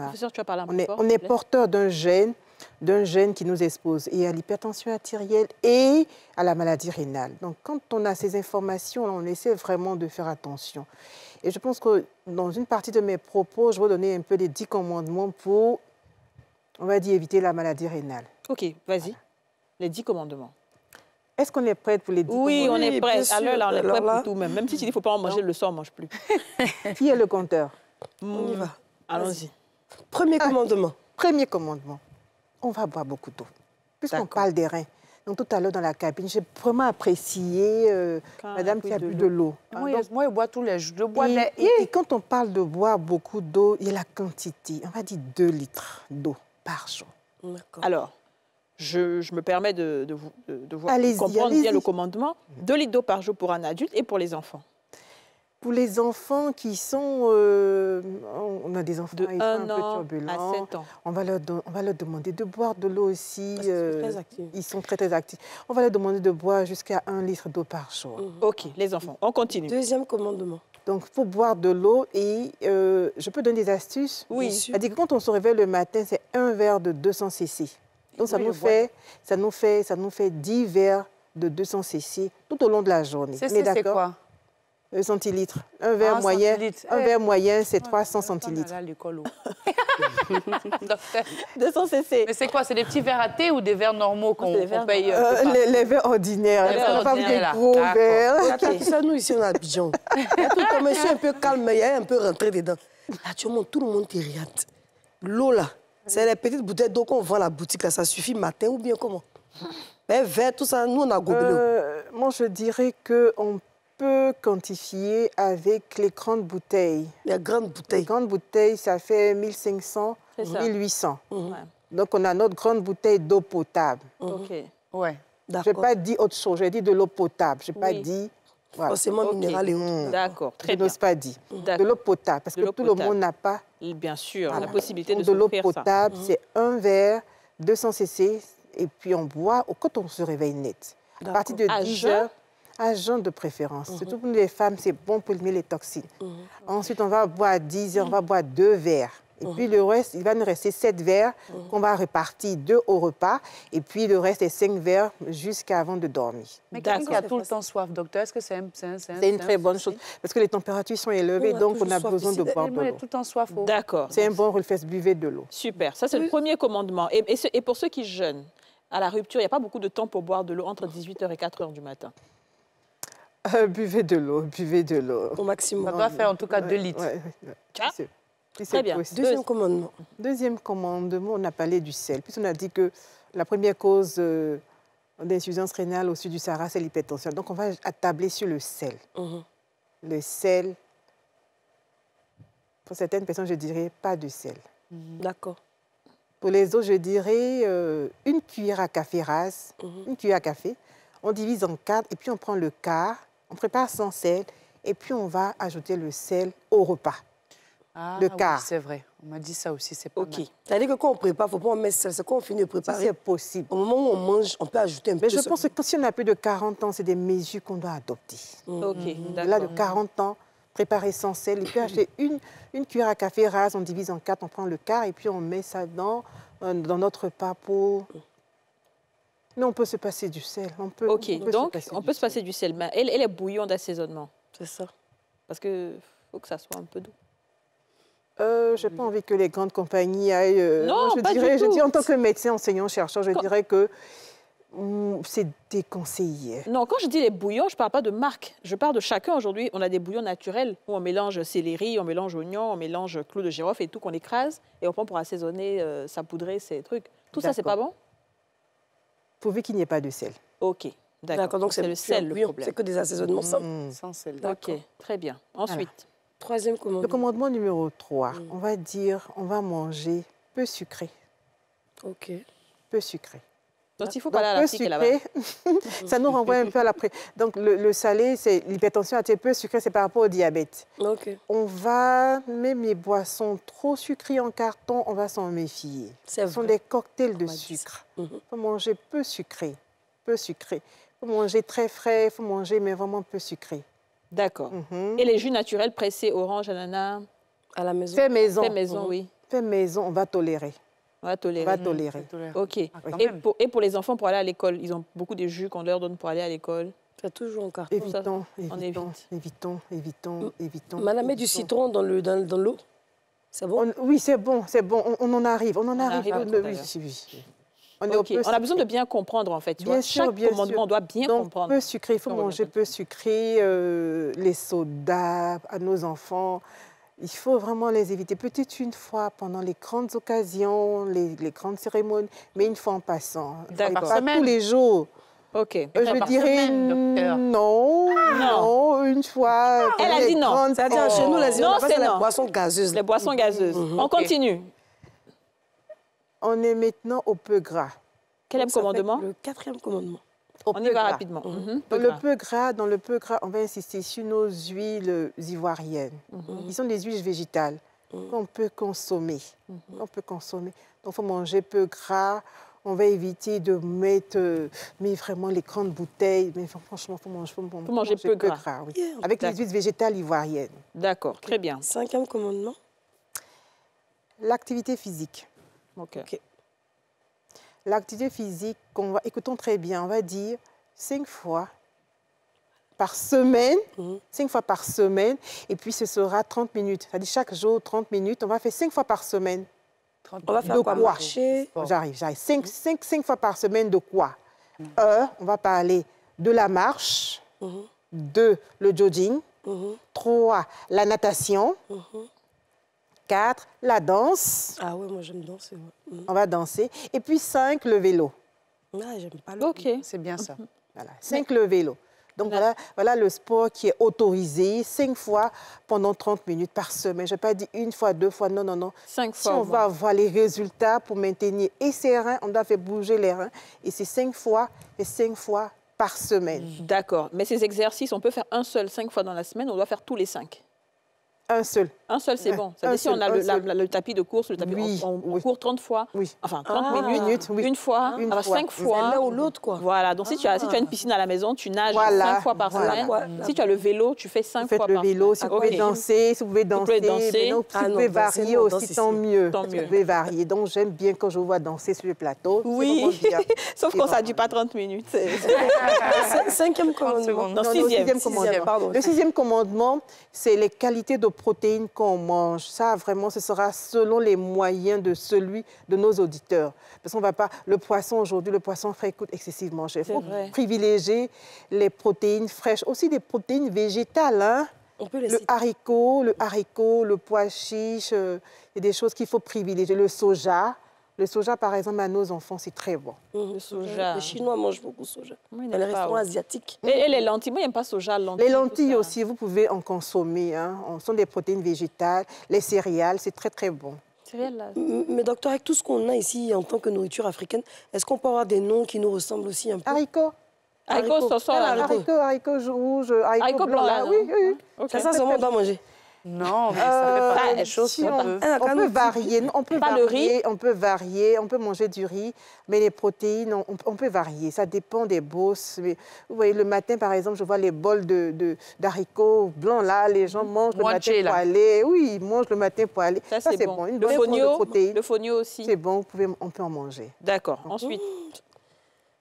on, est, on est porteur d'un gène d'un gène qui nous expose et à l'hypertension artérielle et à la maladie rénale. Donc, quand on a ces informations, on essaie vraiment de faire attention. Et je pense que dans une partie de mes propos, je vais donner un peu les dix commandements pour, on va dire, éviter la maladie rénale. OK, vas-y. Voilà. Les dix commandements. Est-ce qu'on est prête pour les dix oui, commandements? Oui, on est prête. À l'heure, là, on est prête pour tout. Même, même si tu dis qu'il ne faut pas en manger, non. Le sang, on ne mange plus. Qui est le compteur? mmh. On y va. Allons-y. Premier ah, commandement. Premier commandement. On va boire beaucoup d'eau, puisqu'on parle des reins. Donc, tout à l'heure, dans la cabine, j'ai vraiment apprécié euh, madame qui a bu de l'eau. Hein, moi, moi, je bois tous les jours. Et, les... et, et quand on parle de boire beaucoup d'eau, il y a la quantité. On va dire deux litres d'eau par jour. Alors, je, je me permets de, de, de, de, voir, de comprendre bien le commandement. deux litres d'eau par jour pour un adulte et pour les enfants. pour les enfants qui sont... Euh, on a des enfants de un, un peu turbulents. À sept ans. On va, leur on va leur demander de boire de l'eau aussi. Parce euh, ils sont très actifs. Ils sont très, très actifs. On va leur demander de boire jusqu'à un litre d'eau par jour. Mm-hmm. OK, les enfants, on continue. Deuxième commandement. Donc, pour boire de l'eau, et euh, je peux donner des astuces. Oui. C'est-à-dire que quand on se réveille le matin, c'est un verre de deux cents centilitres. Donc, ça, oui, nous fait, ça, nous fait, ça nous fait dix verres de deux cents centilitres tout au long de la journée. C'est quoi? Centilitres. Un verre ah, moyen, centilitres. Un verre moyen, c'est trois cents centilitres. deux cents centilitres. Mais c'est quoi? C'est des petits verres à thé ou des verres normaux qu'on qu paye? Euh, euh, les, les verres ordinaires. Les verres ordinaires, on parle des gros verres. Okay. Ça, nous, ici, on a Abidjan. Quand monsieur un peu calme, il y a un peu rentré dedans. Là, tu montes, tout le monde te regarde. L'eau, là, c'est les petites bouteilles d'eau qu'on vend à la boutique. Là, ça suffit matin ou bien comment? Ben, verre, tout ça, nous, on a gobelé. Euh, moi, je dirais qu'on peut... peut quantifier avec les grandes bouteilles. Les grandes bouteilles. Les grandes bouteilles, ça fait mille cinq cents, ça. mille huit cents. Mmh. Ouais. Donc, on a notre grande bouteille d'eau potable. Mmh. OK. Ouais. Je n'ai pas dit autre chose, j'ai dit de l'eau potable. Je n'ai oui. pas dit... Voilà. Forcément, okay. Minéral et... Mmh. D'accord, très je bien. Je n'ose pas dire. De l'eau potable, parce que tout potable. Le monde n'a pas... Bien sûr, voilà. La possibilité de, de l'eau potable, c'est mmh. un verre, deux cents centilitres, et puis on boit quand on se réveille net. À partir de dix heures... À jeun de préférence. Mm-hmm. Surtout pour les femmes, c'est bon pour éliminer les toxines. Mm-hmm. Ensuite, on va boire dix heures, mm-hmm. on va boire deux verres. Et mm-hmm. puis le reste, il va nous rester sept verres mm-hmm. qu'on va répartir, deux au repas. Et puis le reste est cinq verres jusqu'à avant de dormir. Mais quelqu'un qui a tout le temps soif, docteur, est-ce que c'est un, un, un, une très un bonne souci. Chose. Parce que les témpératures sont élevées, oui, on donc on a besoin ici. De boire de l'eau. Tout le temps soif. Oh. D'accord. C'est un bon reflexe, buvez de l'eau. Super, ça c'est oui. le premier commandement. Et, et, ce, et pour ceux qui jeûnent, à la rupture, il n'y a pas beaucoup de temps pour boire de l'eau entre dix-huit heures et quatre heures du matin. Euh, buvez de l'eau, buvez de l'eau. Au maximum. Ça doit faire en tout cas ouais, deux litres. Ouais, ouais. Ah. Très bien. Possible. Deuxième commandement. Deuxième commandement, on a parlé du sel. Puis on a dit que la première cause euh, d'insuffisance rénale au sud du Sahara, c'est l'hypertension. Donc on va attabler sur le sel. Mm-hmm. Le sel, pour certaines personnes, je dirais pas de sel. Mm-hmm. D'accord. Pour les autres, je dirais euh, une cuillère à café rase, mm-hmm. une cuillère à café. On divise en quatre et puis on prend le quart. On prépare sans sel et puis on va ajouter le sel au repas. Ah, le quart. Oui, c'est vrai. On m'a dit ça aussi, c'est pas OK. C'est-à-dire que quand on prépare, il ne faut pas en mettre sel. C'est quand on finit de préparer. C'est possible. Au moment où on mange, on peut ajouter un peu de sel. Mais je pense que si on a plus de quarante ans, c'est des mesures qu'on doit adopter. Mmh. OK, d'accord. Là, de quarante ans, préparer sans sel. Et puis acheter une, une cuillère à café rase, on divise en quatre, on prend le quart et puis on met ça dans, dans notre repas pour... Non, on peut se passer du sel. On peut, OK, on peut donc on peut se passer du sel. Mais elle, elle est bouillon d'assaisonnement. C'est ça. Parce qu'il faut que ça soit un peu doux. Euh, je n'ai pas envie que les grandes compagnies aillent... Euh, non, je pas dirais, du tout. Je dis, en tant que médecin, enseignant, chercheur, je quand... dirais que mm, c'est déconseillé. Non, quand je dis les bouillons, je ne parle pas de marque. Je parle de chacun. Aujourd'hui, on a des bouillons naturels où on mélange céleri, on mélange oignon, on mélange clou de girofle et tout qu'on écrase et on prend pour assaisonner, euh, saupoudrer ces trucs. Tout ça, c'est pas bon? Pourvu qu'il n'y ait pas de sel. OK, d'accord. Donc c'est le sel le problème. C'est que des assaisonnements sans, mmh. sans sel. OK, très bien. Ensuite, voilà. Troisième commandement. Le commandement numéro trois, mmh. on va dire, on va manger peu sucré. OK. Peu sucré. Donc il faut parler à la psyché là-bas. Ça nous renvoie un peu à l'après. Donc le, le salé, c'est l'hypertension à peu sucré, c'est par rapport au diabète. OK. On va, même les boissons trop sucrées en carton, on va s'en méfier. Ce sont des cocktails de sucre. Il faut manger peu sucré, peu sucré. Il faut manger très frais, il faut manger mais vraiment peu sucré. D'accord. Mm-hmm. Et les jus naturels pressés, orange, ananas, à la maison. Fait maison. Fait maison, oui. Fait maison, on va tolérer. On va tolérer. On va tolérer. OK. Ah, et, pour, et pour les enfants, pour aller à l'école, ils ont beaucoup de jus qu'on leur donne pour aller à l'école. C'est toujours en carton. Évitons, évitons, évite. évitons, évitons, évitons. Madame, met du citron dans l'eau le, dans, dans C'est bon on, Oui, c'est bon, c'est bon. On, on en arrive, on en on arrive. arrive oui, oui, oui. On, okay. on a besoin de bien comprendre, en fait. Tu bien vois, sûr, chaque bien commandement, sûr. on doit bien Donc, comprendre. Peu sucré, il faut non, manger peu sucré. Euh, les sodas à nos enfants... Il faut vraiment les éviter, peut-être une fois pendant les grandes occasions, les, les grandes cérémonies, mais une fois en passant. D'accord. Pas tous les jours. OK. Euh, je dirais semaine, non, ah, non, non, une fois. Elle a dit non. C'est-à-dire oh. chez nous, les, non, c'est les boissons gazeuses. Les boissons gazeuses. Mm-hmm. On okay. continue. On est maintenant au peu gras. Quel est le commandement? Le quatrième commandement. Au on y va rapidement. Mm-hmm. Dans le peu gras, dans le peu gras, on va insister sur nos huiles ivoiriennes. Mm-hmm. Ils sont des huiles végétales mm-hmm. qu'on peut consommer. Mm-hmm. On peut consommer. Donc, il faut manger peu gras. On va éviter de mettre euh, mais vraiment les grandes bouteilles. Mais franchement, il faut manger, faut manger, faut manger peu, peu gras. gras oui. yeah. Avec les huiles végétales ivoiriennes. D'accord, très bien. Cinquième commandement. L'activité physique. OK. okay. L'activité physique, qu'on va, écoutons très bien, on va dire cinq fois par semaine, mmh. cinq fois par semaine, et puis ce sera trente minutes. C'est-à-dire chaque jour, trente minutes, on va faire cinq fois par semaine. On va faire de quoi, quoi marcher. J'arrive, j'arrive. Cinq, mmh. cinq, cinq fois par semaine de quoi mmh. Un, on va parler de la marche. Mmh. Deux, le jogging. Mmh. Trois, la natation. Mmh. quatre, la danse. Ah oui, moi j'aime danser. Ouais. Mmh. On va danser. Et puis cinq, le vélo. Ah, j'aime pas le okay. C'est bien ça. Mmh. Voilà, cinq, le vélo. Donc voilà. Voilà, voilà le sport qui est autorisé cinq fois pendant trente minutes par semaine. Je n'ai pas dit une fois, deux fois, non, non, non. Cinq si fois. Si on va avoir les résultats pour maintenir et ses reins, on doit faire bouger les reins. Et c'est cinq fois et cinq fois par semaine. Mmh. D'accord. Mais ces exercices, on peut faire un seul cinq fois dans la semaine, on doit faire tous les cinq. Un seul. Un seul, c'est bon. Ça veut dire si on a le, la, la, le tapis de course, le tapis, oui, on, on oui. court trente fois, oui. enfin trente ah, minutes, oui. une fois, une alors fois. cinq fois. L'un ou l'autre, quoi. Voilà, donc ah. si, tu as, si tu as une piscine à la maison, tu nages voilà. cinq fois par voilà. semaine. Voilà. Si tu as le vélo, tu fais cinq fois par semaine. Faites le vélo, si vous pouvez danser, si vous pouvez danser, si vous pouvez varier aussi, tant mieux. Vous pouvez varier. Donc j'aime bien quand je vois danser sur le plateau. Oui, sauf qu'on ne dure pas trente minutes. Cinquième commandement. Non, sixième commandement. Le sixième commandement, c'est les qualités de protéines qu'on mange. Ça, vraiment, ce sera selon les moyens de celui de nos auditeurs. Parce qu'on ne va pas... Le poisson, aujourd'hui, le poisson frais coûte excessivement cher. Il faut privilégier les protéines fraîches. Aussi des protéines végétales, hein? On peut les le, haricot, le haricot, le pois chiche, il euh, y a des choses qu'il faut privilégier. Le soja. Le soja, par exemple, à nos enfants, c'est très bon. Mmh, le soja. Les Chinois mangent beaucoup de soja. Oui, dans les restaurants asiatiques. Et, et les lentilles, moi, je n'aime pas soja, lentilles. Les lentilles aussi, vous pouvez en consommer. Hein. Ce sont des protéines végétales. Les céréales, c'est très, très bon. Céréales, là. Mais docteur, avec tout ce qu'on a ici en tant que nourriture africaine, est-ce qu'on peut avoir des noms qui nous ressemblent aussi un peu? Haricots. Haricots, ça sort. Haricots, haricots rouges, haricots blancs. Oui, oui. Okay. Ça, ça, on doit manger. Non, mais ça fait pas les choses. On peut varier, on peut varier, on peut varier, on peut manger du riz, mais les protéines, on, on peut varier. Ça dépend des bosses. Mais, vous voyez, le matin, par exemple, je vois les bols de, de, d'haricots blancs là, les gens mangent le matin pour aller. Oui, ils mangent le matin pour aller. Ça, ça c'est bon. bon. Une bonne fonio, de protéines. Le fonio aussi. C'est bon, vous pouvez, on peut en manger. D'accord. Ensuite.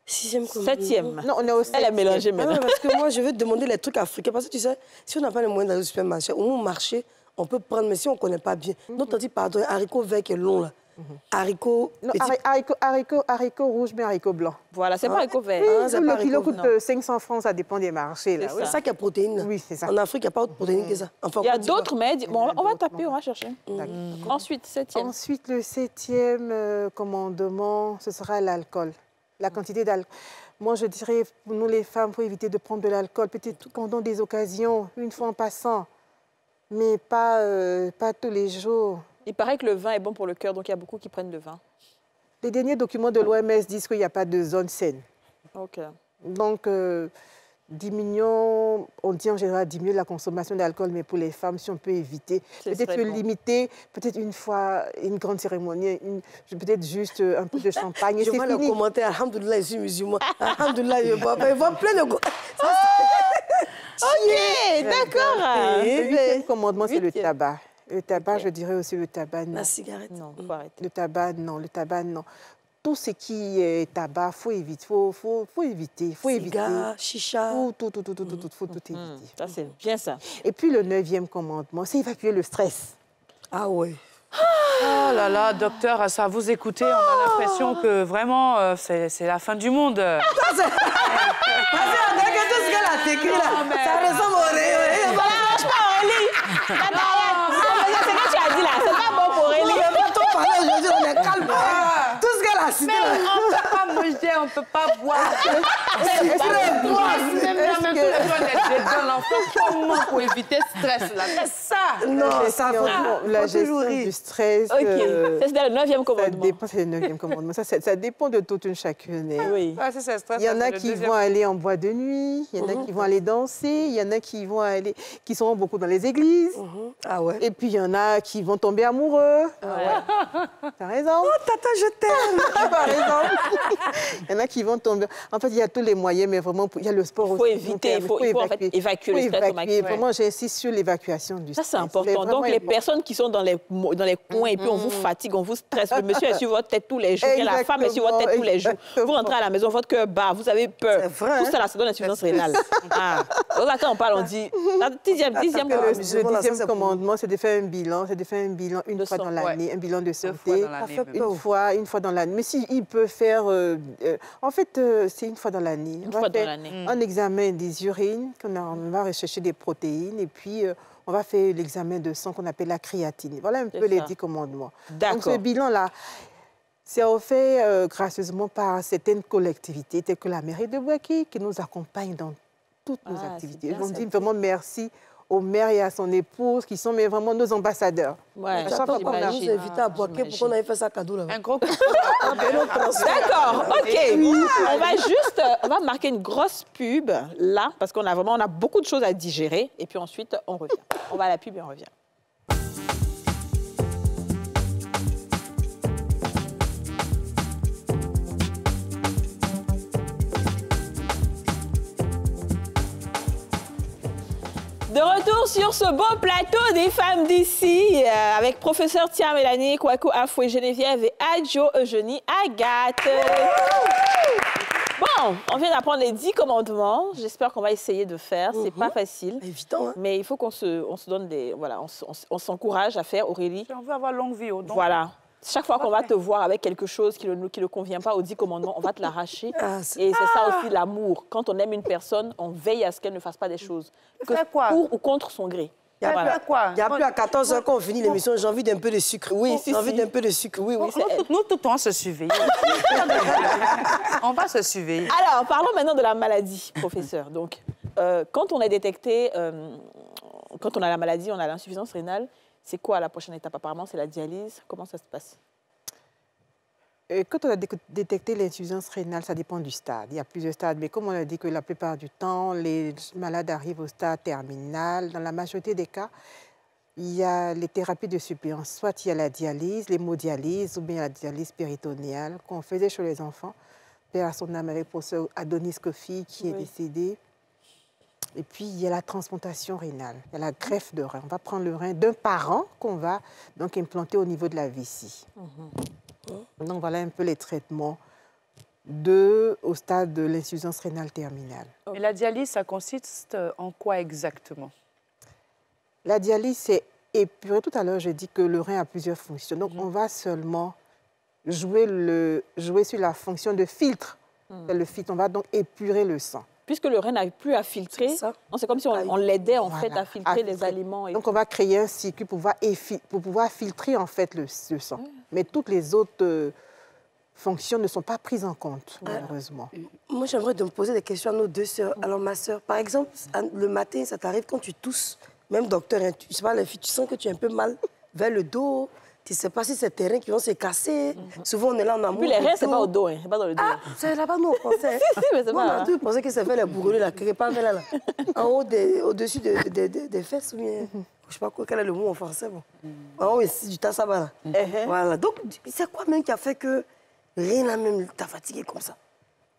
Sixième Septième. Non, on est au septième. Elle a mélangé maintenant. Ah, parce que moi, je veux te demander les trucs africains. Parce que tu sais, si on n'a pas les moyens d'aller au supermarché, au marché, on peut prendre, mais si on ne connaît pas bien. Mm-hmm. Donc, on dit, pardon, haricot vert qui est long, là. Mm-hmm. Haricot. Non, petit... haricot, haricot, haricot rouge, mais haricot blanc. Voilà, c'est ah. pas haricot vert. Ah, c'est le pas kilo haricot, coûte non. cinq cents francs, ça dépend des marchés. C'est ça, ça qui a protéines. Oui, c'est ça. En Afrique, il n'y a pas autre protéine mm-hmm. que ça. Enfin, il y a d'autres, mais bon, on va taper, on va chercher. Mm-hmm. Ensuite, septième. Ensuite, le septième commandement, ce sera l'alcool. La quantité d'alcool. Moi, je dirais, pour nous les femmes, il faut éviter de prendre de l'alcool, peut-être pendant des occasions, une fois en passant, mais pas, euh, pas tous les jours. Il paraît que le vin est bon pour le cœur, donc il y a beaucoup qui prennent le vin. Les derniers documents de l'O M S disent qu'il n'y a pas de zone saine. OK. Donc, euh, diminuons, on dit en général, diminuer la consommation d'alcool, mais pour les femmes, si on peut éviter, peut-être bon. limiter, peut-être une fois, une grande cérémonie, peut-être juste un peu de champagne. Je vois le commentaire, alhamdoulilah, je suis musulman, alhamdoulilah, je vois, je vois plein de... Ça, ok, d'accord. Le huitième commandement, c'est le tabac. Le tabac, okay. je dirais aussi le tabac, non. La cigarette, non, faut arrêter. Le tabac, non, le tabac, non. Tout ce qui est tabac, il faut éviter, il faut, faut, faut éviter. Faut Ciga, éviter. chicha. Tout, tout, tout, tout, tout, tout, tout, faut tout éviter. Ça, c'est bien ça. Et puis le neuvième commandement, c'est évacuer le stress. Ah oui. Ah oh là là, docteur, ça vous écoutez, oh. on a l'impression que vraiment, euh, c'est la fin du monde. Ça ressemble au riz. On ne mange pas au lit. C'est ce que tu as dit là, c'est pas bon pour Aurélie. On est calme. Tout ce qu'elle a capacité. Mais on ne peut pas manger, on ne peut pas boire. C'est même la même chose. On est dedans, pour éviter le stress. C'est ça. Non, ça, la gestion du stress. Ok, c'est le neuvième commandement. C'est le neuvième commandement. Ça dépend de toute une chacune. Oui. Il y en a qui vont aller en boîte de nuit, il y en a qui vont aller danser, il y en a qui vont aller, qui sont beaucoup dans les églises. Ah ouais. Et puis il y en a qui vont tomber amoureux. T'as raison. Oh, tata, je t'aime. Par exemple. Il y en a qui vont tomber. En fait, il y a tous les moyens, mais vraiment, il y a le sport aussi. Il faut éviter, il faut, il faut, il faut évacuer, en fait, évacuer le stress au maximum. Vraiment, j'insiste sur l'évacuation du stress. Ça, c'est important. Donc, les personnes qui sont dans les, dans les coins, et puis on vous fatigue, on vous stresse. Le monsieur est sur votre tête tous les jours. La femme est sur votre tête tous les jours. Vous rentrez à la maison, votre cœur bat, vous avez peur. Tout ça, ça donne insuffisance rénale. Ah. Donc, là, quand on parle, on dit. Dixième, dixième commandement. Le dixième commandement, c'est de faire un bilan. C'est de faire un bilan une fois dans l'année, un bilan de santé. Une fois, une fois dans l'année. Mais si il peut faire, euh, euh, en fait, euh, c'est une fois dans l'année. On va faire un examen des urines, on, a, on va rechercher des protéines, et puis euh, on va faire l'examen de sang qu'on appelle la créatine. Voilà un peu ça. Les dix commandements. Donc ce bilan-là, c'est offert euh, gracieusement par certaines collectivités, telles que la mairie de Bouaké, qui nous accompagne dans toutes ah, nos activités. On dit vraiment merci au maire et à son épouse, qui sont mais vraiment nos ambassadeurs. Ouais, j'attends qu'on a vous invité à Bouaké pour qu'on ait fait ça cadeau là-bas. Un gros cadeau. D'accord, ok. On va juste, on va marquer une grosse pub là, parce qu'on a vraiment, on a beaucoup de choses à digérer, et puis ensuite on revient. On va à la pub et on revient. De retour sur ce beau plateau des femmes d'ici, euh, avec professeur Tia Mélanie, Kouakou Affoué Geneviève et Adjo Eugénie Agathe. Bon, on vient d'apprendre les dix commandements. J'espère qu'on va essayer de faire. C'est mm-hmm. pas facile. Évident, hein? Mais il faut qu'on se, on se donne des, voilà, on, on, on s'encourage à faire. Aurélie. On veut avoir longue vie. Donc. Voilà. Chaque fois qu'on va te voir avec quelque chose qui ne qui ne convient pas aux dix commandements, on va te l'arracher. Ah, et c'est ah. ça aussi l'amour. Quand on aime une personne, on veille à ce qu'elle ne fasse pas des choses. Que quoi? Pour ou contre son gré. Il n'y a, voilà. a plus à quatorze heures qu'on finit l'émission, j'ai envie d'un peu de sucre. Oui, si, j'ai envie si. d'un peu de sucre. Oui, oui. Nous, tout le temps, on se surveille. On va se surveiller. Alors, parlons maintenant de la maladie, professeur. Donc, euh, quand on a détecté, euh, quand on a la maladie, on a l'insuffisance rénale, c'est quoi la prochaine étape? Apparemment, c'est la dialyse. Comment ça se passe? Quand on a détecté l'insuffisance rénale, ça dépend du stade. Il y a plusieurs stades, mais comme on a dit que la plupart du temps, les malades arrivent au stade terminal. Dans la majorité des cas, il y a les thérapies de suppléance. Soit il y a la dialyse, l'hémodialyse, ou bien la dialyse péritonéale qu'on faisait chez les enfants. Père à son âme avec pour ce Adonis Kofi qui est oui. décédé. Et puis, il y a la transplantation rénale, il y a la greffe de rein. On va prendre le rein d'un parent qu'on va donc implanter au niveau de la vessie. Mm-hmm. Donc, voilà un peu les traitements de, au stade de l'insuffisance rénale terminale. Et la dialyse, ça consiste en quoi exactement? La dialyse, c'est épurer. Tout à l'heure, j'ai dit que le rein a plusieurs fonctions. Donc, mm-hmm. on va seulement jouer, le, jouer sur la fonction de filtre. Mm-hmm. Le filtre, on va donc épurer le sang. Puisque le rein n'arrive plus à filtrer, c'est comme si on, on l'aidait en voilà, fait à filtrer, à filtrer les aliments. Et donc tout. On va créer un circuit pour pouvoir, pour pouvoir filtrer en fait le, le sang. Ouais. Mais toutes les autres euh, fonctions ne sont pas prises en compte, ouais. malheureusement. Moi, j'aimerais de me poser des questions à nos deux sœurs. Mmh. Alors ma sœur, par exemple, le matin, ça t'arrive quand tu tousses, même docteur, tu, sais pas, les filles, tu sens que tu es un peu mal vers le dos. Tu ne sais pas si c'est terrain qui vont se casser. Mm-hmm. Souvent, on est là en amour. Puis les reins, ce n'est pas au dos, hein. C'est pas dans le dos. Ah, c'est là-bas, nous, on pensait. Si, si, mais c'est pas. On a tous pensé que ça fait les bourrelets, là, que pas là, là. En haut, des, au-dessus des, des, des, des fesses, ou bien. Mm-hmm. Je ne sais pas quoi, quel est le mot en français, bon. Mm-hmm. En haut, ici, du tassaba, là. Mm-hmm. Voilà. Donc, c'est quoi même qui a fait que rien, là, même, t'as fatigué comme ça?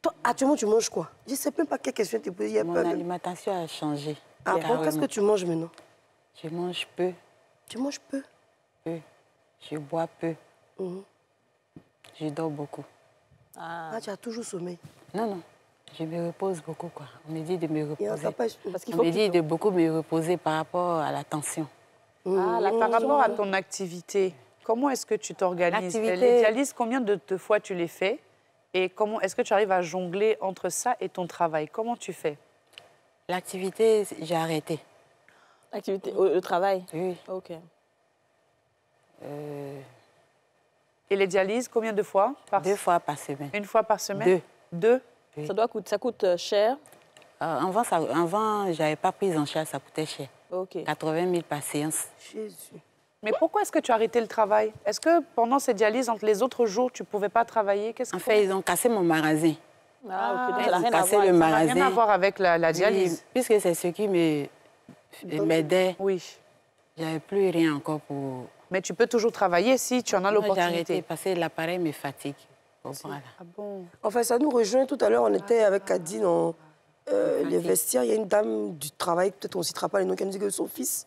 Toi, actuellement, tu manges quoi? Je ne sais même pas quelle question tu poses. Mon peur, alimentation même. A changé. Ah, qu'est-ce que tu manges maintenant? Je mange peu. Tu manges peu? Peu. Je bois peu. Mmh. Je dors beaucoup. Ah. ah, tu as toujours sommeil? Non, non. Je me repose beaucoup, quoi. On me dit de me reposer. Parce qu'il faut me dit de beaucoup me reposer par rapport à la tension. Mmh. Ah, la par rapport à ton activité, comment est-ce que tu t'organises? Les dialyses, combien de, de fois tu les fais? Et comment est-ce que tu arrives à jongler entre ça et ton travail? Comment tu fais? L'activité, j'ai arrêté. L'activité, le travail? Oui. OK. Euh, Et les dialyses, combien de fois par... Deux fois par semaine. Une fois par semaine. Deux. Deux. Oui. Ça doit coûter, ça coûte cher. Euh, avant, ça, avant je n'avais pas pris en charge, ça coûtait cher. Okay. quatre-vingt mille par séance. Jésus. Mais pourquoi est-ce que tu as arrêté le travail? Est-ce que pendant ces dialyses, entre les autres jours, tu ne pouvais pas travailler? Qu'est-ce que... En fait, ils ont cassé mon magasin. Ah, ok. Ils ont cassé le magasin. Ça n'a rien à voir avec la, la dialyse. Oui, puisque c'est ce qui m'aidait. Oui. J'avais plus rien encore pour... Mais tu peux toujours travailler si tu en as l'opportunité. J'ai arrêté parce que l'appareil me fatigue. Voilà. Ah bon. Enfin, ça nous rejoint. Tout à l'heure, on était avec Cadine en euh, les vestiaires. Il y a une dame du travail, peut-être on ne citera pas les noms, qui nous dit que son fils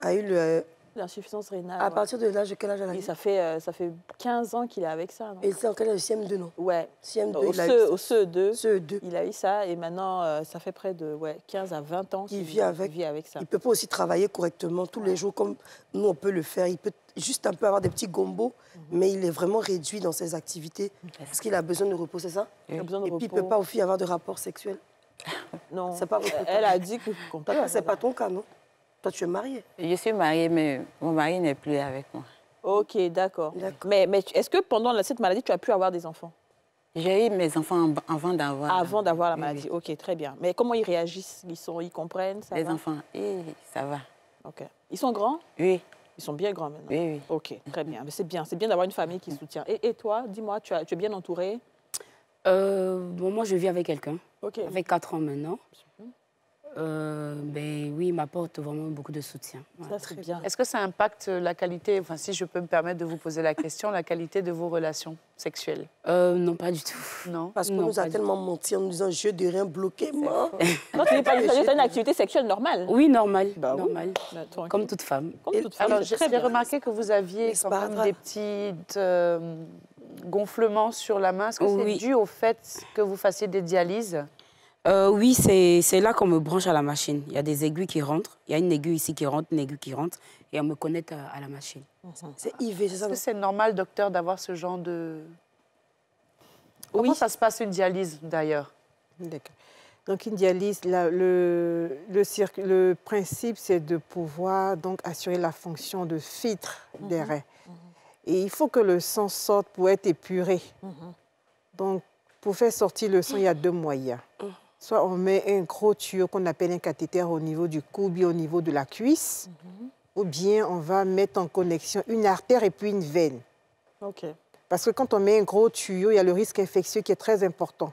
a eu le... l'insuffisance rénale. À ouais. partir de l'âge de quel âge elle a eu? Ça fait, euh, ça fait quinze ans qu'il est avec ça. Et c'est en quel âge? C M deux, non? Ouais. C M deux, au, il a eu... au C E deux, C E deux, il a eu ça. Et maintenant, euh, ça fait près de ouais, quinze à vingt ans qu'il vit, avec... vit avec ça. Il ne peut pas aussi travailler correctement tous ouais. les jours comme nous, on peut le faire. Il peut juste un peu avoir des petits gombos, mm-hmm. mais il est vraiment réduit dans ses activités. Okay. Parce qu'il a besoin de repos, c'est ça? Il a besoin de repos. Et puis, il ne peut pas aussi avoir de rapport sexuel. Non. C'est pas votre cas. Elle a dit que... C'est pas ton cas, non? Toi, tu es mariée? Je suis mariée, mais mon mari n'est plus avec moi. OK, d'accord. Mais, mais est-ce que pendant cette maladie, tu as pu avoir des enfants? J'ai eu mes enfants avant d'avoir... Avant d'avoir la maladie, oui. OK, très bien. Mais comment ils réagissent? Ils, sont, ils comprennent ça? Les va? enfants, et ça va. OK. Ils sont grands? Oui. Ils sont bien grands maintenant? Oui, oui. OK, très bien. C'est bien, c'est bien d'avoir une famille qui soutient. Et, et toi, dis-moi, tu, tu es bien entourée? euh, bon, Moi, je vis avec quelqu'un, okay. avec quatre ans maintenant. Euh, ben oui, il m'apporte vraiment beaucoup de soutien. Voilà. Ça, c'est bien. Est-ce que ça impacte la qualité, enfin si je peux me permettre de vous poser la question, la qualité de vos relations sexuelles? euh, Non, pas du tout. Non. Parce qu'on nous a tellement menti en nous disant je de rien bloqué, moi. Non, tu n'es pas une activité sexuelle normale? Oui, normale. Bah, normale. Bah, comme toute femme. Comme toute femme. Alors, j'ai remarqué que vous aviez quand même des petites euh, gonflements sur la main. Est-ce que oui. c'est dû au fait que vous fassiez des dialyses? Euh, oui, c'est là qu'on me branche à la machine. Il y a des aiguilles qui rentrent. Il y a une aiguille ici qui rentre, une aiguille qui rentre. Et on me connecte à, à la machine. C'est I V, c'est ça? Est-ce que c'est normal, docteur, d'avoir ce genre de... Comment oui. ça se passe une dialyse, d'ailleurs? D'accord. Donc, une dialyse, là, le, le, le principe, c'est de pouvoir donc, assurer la fonction de filtre mm-hmm. des reins. Mm-hmm. Et il faut que le sang sorte pour être épuré. Mm-hmm. Donc, pour faire sortir le sang, il y a deux moyens. Mm-hmm. Soit on met un gros tuyau qu'on appelle un cathéter au niveau du cou, bien au niveau de la cuisse, mm-hmm. ou bien on va mettre en connexion une artère et puis une veine. Okay. Parce que quand on met un gros tuyau, il y a le risque infectieux qui est très important.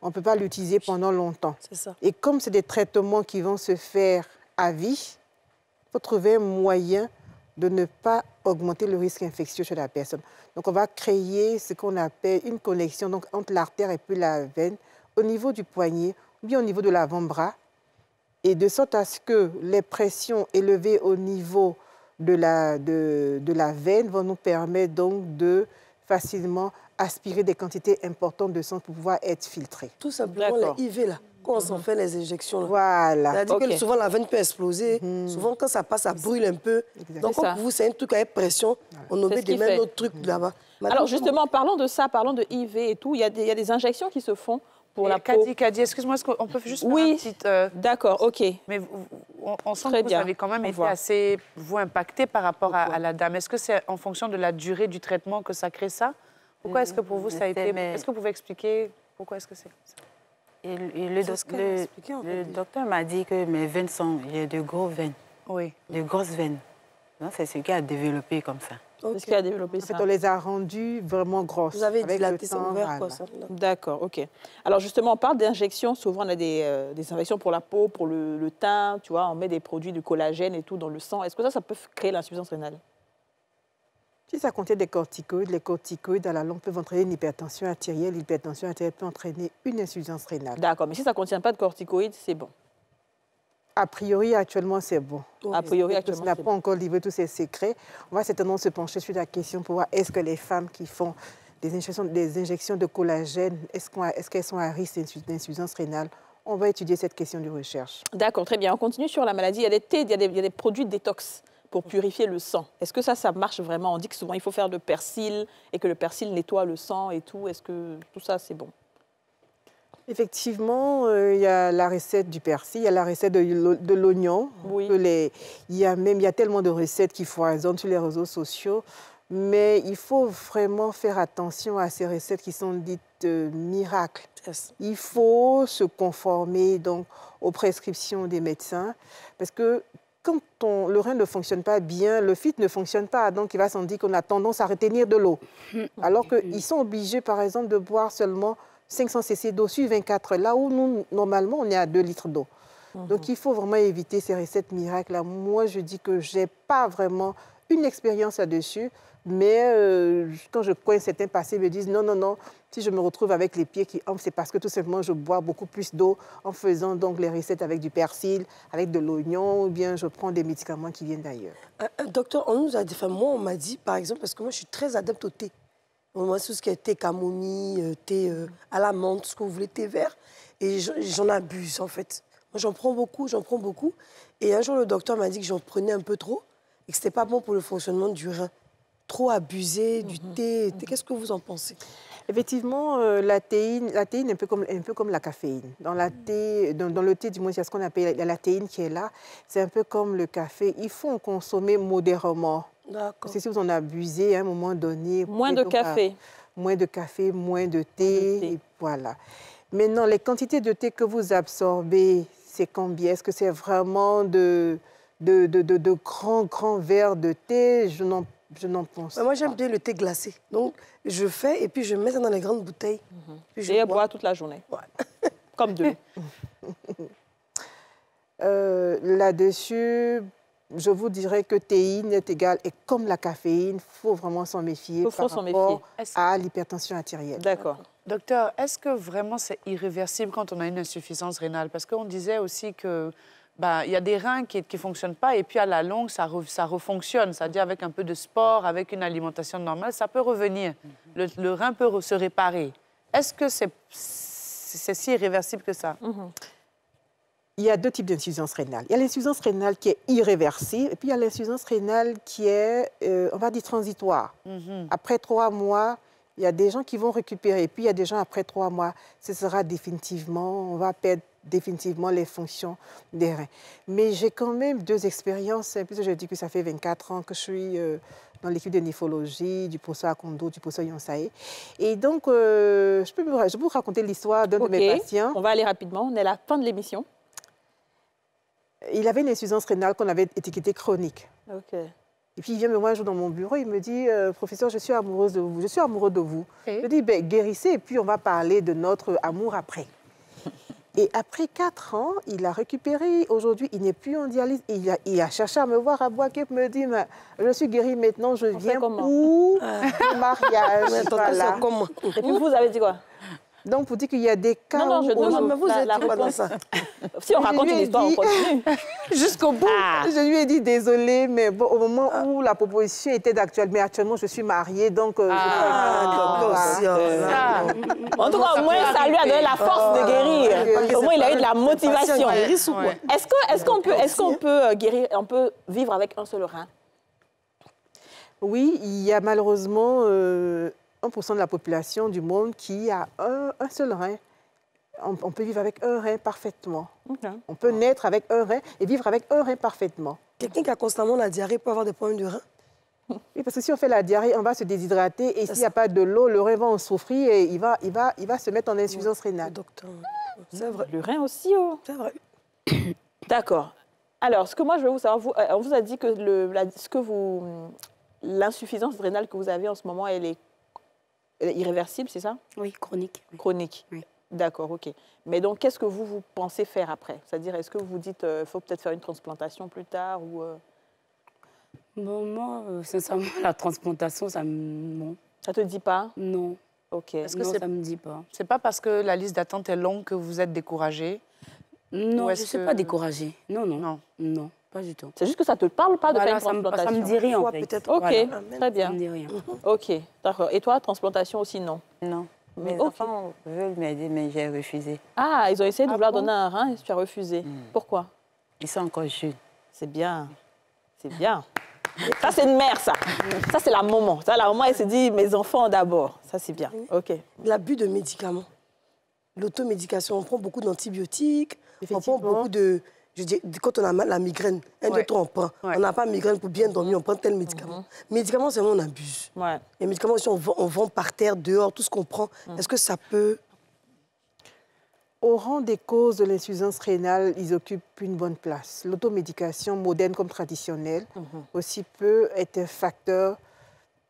On ne peut pas l'utiliser pendant longtemps. C'est ça. Et comme c'est des traitements qui vont se faire à vie, il faut trouver un moyen de ne pas augmenter le risque infectieux chez la personne. Donc on va créer ce qu'on appelle une connexion donc, entre l'artère et puis la veine, au niveau du poignet, ou bien au niveau de l'avant-bras, et de sorte à ce que les pressions élevées au niveau de la, de, de la veine vont nous permettre donc de facilement aspirer des quantités importantes de sang pour pouvoir être filtré. Tout simplement, l'I V, là, quand on s'en fait les injections. Là. Voilà. C'est-à-dire okay. que souvent, la veine peut exploser. Mmh. Souvent, quand ça passe, ça brûle un peu. Exactement. Donc, quand vous, c'est un truc avec pression, voilà. on met des mêmes autres trucs mmh. là-bas. Alors, justement, parlons de ça, parlons de I V et tout. Il y a des, il y a des injections qui se font pour et la Kadi, Kadi, excuse-moi, est-ce qu'on peut juste faire oui. une petite... Euh... D'accord, OK. Mais on, on sent Très que bien. Vous avez quand même on été voit. assez, vous, impacté par rapport à, à la dame. Est-ce que c'est en fonction de la durée du traitement que ça crée ça? Pourquoi est-ce que pour vous, ça a été... Mais... Est-ce que vous pouvez expliquer pourquoi est-ce que c'est ça? Et le, doc... le, le docteur m'a dit que mes veines sont... J'ai de grosses veines. Oui. De grosses veines. C'est ce qui a développé comme ça. Okay. Parce qu'il a développé en fait, ça. On les a rendues vraiment grosses. Vous avez dilaté son verre, quoi, ça. D'accord, OK. Alors, justement, on parle d'injections. Souvent, on a des, euh, des injections pour la peau, pour le, le teint, tu vois. On met des produits de collagène et tout dans le sang. Est-ce que ça, ça peut créer l'insuffisance rénale? Si ça contient des corticoïdes, les corticoïdes, à la longue, peuvent entraîner une hypertension artérielle. L'hypertension artérielle peut entraîner une insuffisance rénale. D'accord, mais si ça ne contient pas de corticoïdes, c'est bon. A priori, actuellement, c'est bon. A priori, actuellement, on n'a pas bon. encore livré tous ces secrets. On va certainement se pencher sur la question pour voir est-ce que les femmes qui font des injections, des injections de collagène, est-ce qu'elles est qu'elles sont à risque d'insuffisance rénale? On va étudier cette question de recherche. D'accord, très bien. On continue sur la maladie. Il y a des thés, il y a des, il y a des produits détox pour purifier le sang. Est-ce que ça, ça marche vraiment? On dit que souvent, il faut faire le persil et que le persil nettoie le sang et tout. Est-ce que tout ça, c'est bon? Effectivement, euh, il y a la recette du persil, il y a la recette de, de l'oignon. Oui. Il, il y a tellement de recettes qui foisonnent sur les réseaux sociaux. Mais il faut vraiment faire attention à ces recettes qui sont dites euh, miracles. Yes. Il faut se conformer donc, aux prescriptions des médecins parce que quand on, le rein ne fonctionne pas bien, le F I T ne fonctionne pas, donc il va sans dire qu'on a tendance à retenir de l'eau. Alors qu'ils sont obligés, par exemple, de boire seulement cinq cents centilitres d'eau sur vingt-quatre, là où nous, normalement, on est à deux litres d'eau. Mm-hmm. Donc il faut vraiment éviter ces recettes miracles-là. Moi, je dis que je n'ai pas vraiment une expérience là-dessus, mais euh, quand je coince certains passés, ils me disent non, non, non, si je me retrouve avec les pieds qui enflent, c'est parce que tout simplement je bois beaucoup plus d'eau en faisant donc les recettes avec du persil, avec de l'oignon, ou bien je prends des médicaments qui viennent d'ailleurs. Euh, euh, docteur, on nous a dit, enfin, moi on m'a dit par exemple, parce que moi je suis très adepte au thé. Moi, c'est ce qui est thé camomille, thé euh, à la menthe, ce que vous voulez, thé vert, et j'en abuse en fait. Moi j'en prends beaucoup, j'en prends beaucoup, et un jour le docteur m'a dit que j'en prenais un peu trop, et que c'était pas bon pour le fonctionnement du rein. Trop abusé, du mm-hmm. thé. Qu'est-ce que vous en pensez? Effectivement, euh, la théine, la théine est un peu comme, un peu comme la caféine. Dans, la thé, dans, dans le thé, du moins, il y a ce qu'on appelle la, la théine qui est là. C'est un peu comme le café. Il faut en consommer modérément. D'accord. Si vous en abusez à un moment donné... Moins de café. À, moins de café, moins de thé. De thé. Et voilà. Maintenant, les quantités de thé que vous absorbez, c'est combien? Est-ce que c'est vraiment de... De, de, de, de grands, grands verres de thé, je n'en pense pas. Moi, j'aime bien le thé glacé. Donc, je fais et puis je mets ça dans les grandes bouteilles. Mm-hmm. Puis je et bois. bois toute la journée. Ouais. Comme deux. euh, Là-dessus, je vous dirais que théine est égale, et comme la caféine, il faut vraiment s'en méfier faut par faut rapport méfier. à l'hypertension artérielle. D'accord. Docteur, est-ce que vraiment c'est irréversible quand on a une insuffisance rénale? Parce qu'on disait aussi que... Il ben, y a des reins qui ne fonctionnent pas et puis à la longue, ça, re, ça refonctionne. C'est-à-dire avec un peu de sport, avec une alimentation normale, ça peut revenir. Mm-hmm. le, le rein peut re, se réparer. Est-ce que c'est c'est si irréversible que ça? Mm-hmm. Il y a deux types d'insuffisance rénale. Il y a l'insuffisance rénale qui est irréversible et puis il y a l'insuffisance rénale qui est, euh, on va dire, transitoire. Mm-hmm. Après trois mois... Il y a des gens qui vont récupérer, et puis il y a des gens après trois mois, ce sera définitivement, on va perdre définitivement les fonctions des reins. Mais j'ai quand même deux expériences, puisque je dis que ça fait vingt-quatre ans que je suis euh, dans l'équipe de néphrologie, du professeur Akondo, du professeur Yonsaé. Et donc, euh, je peux vous, je peux vous raconter l'histoire d'un okay. de mes patients. On va aller rapidement, on est à la fin de l'émission. Il avait une insuffisance rénale qu'on avait étiquetée chronique. OK. Et puis il vient me voir un jour dans mon bureau, il me dit euh, « Professeur, je suis amoureuse de vous, je suis amoureux de vous. Okay. » Je dis ben, « Guérissez et puis on va parler de notre amour après. » Et après quatre ans, il a récupéré, aujourd'hui il n'est plus en dialyse, et il, a, il a cherché à me voir à Boaké pour me dire « Je suis guérie maintenant, je viens pour le mariage. » Voilà. Et puis vous avez dit quoi? Donc, vous dites qu'il y a des cas non, non, je où... Non, non, mais vous la, êtes la pas dans ça. Si on raconte une histoire, dit... on continue. Jusqu'au bout. Ah. Je lui ai dit, désolé, mais bon, au moment ah. où la proposition était d'actuelle, mais actuellement, je suis mariée, donc... Euh, ah, je... ah, ah. ah. En tout cas, au moins, ça lui a donné la force oh. de guérir. Au moins, il a eu de la motivation. Ouais. Est-ce que, est-ce qu'on peut, est-ce qu'on peut guérir, on peut vivre avec un seul rein? Oui, il y a malheureusement... Euh, un pour cent de la population du monde qui a un, un seul rein. On, on peut vivre avec un rein parfaitement. Okay. On peut naître avec un rein et vivre avec un rein parfaitement. Quelqu'un qui a constamment la diarrhée peut avoir des problèmes de rein? Oui, parce que si on fait la diarrhée, on va se déshydrater et s'il n'y a pas de l'eau, le rein va en souffrir et il va, il va, il va se mettre en insuffisance oui. rénale. Docteur, c'est vrai. Le rein aussi, oh. C'est vrai. D'accord. Alors, ce que moi, je veux vous savoir, vous, on vous a dit que le, la, ce que vous, l'insuffisance rénale que vous avez en ce moment, elle est irréversible, c'est ça? Oui, chronique. Chronique. Oui. D'accord, OK. Mais donc, qu'est-ce que vous, vous pensez faire après? C'est-à-dire, est-ce que vous dites, euh, faut peut-être faire une transplantation plus tard ou euh... Bon, moi, euh, sincèrement, la transplantation, ça me... Ça te dit pas? Non. OK. Est-ce que non, ça me dit pas. C'est pas parce que la liste d'attente est longue que vous êtes découragée? Non, je ne suis que... pas découragée. Non, non, non, non, pas du tout. C'est juste que ça te parle pas de voilà, faire une transplantation? Ça me, ça me dit rien, en fait. Peut-être. OK, voilà. Très bien. Ça me dit rien. OK, d'accord. Et toi, transplantation aussi, non? Non. Mes okay. enfants veulent m'aider, mais j'ai refusé. Ah, ils ont essayé de ah vouloir bon? donner un rein et tu as refusé. Mmh. Pourquoi? Ils sont encore jeunes. C'est bien, c'est bien. Ça, c'est une mère, ça. Ça, c'est la maman. Ça, la maman, elle se dit, mes enfants d'abord. Ça, c'est bien, OK. L'abus de médicaments. L'automédication, on prend beaucoup d'antibiotiques, on prend beaucoup de, Je dis, quand on a mal, la migraine, un, ouais. deux, trois, on prend. Ouais. On n'a pas migraine pour bien dormir, on prend tel médicament. Mm-hmm. Médicaments, c'est on abuse. Ouais. Les médicaments, si on vend, on vend par terre, dehors, tout ce qu'on prend, mm. est-ce que ça peut... Au rang des causes de l'insuffisance rénale, ils occupent une bonne place. L'automédication, moderne comme traditionnelle, mm-hmm. aussi peut être un facteur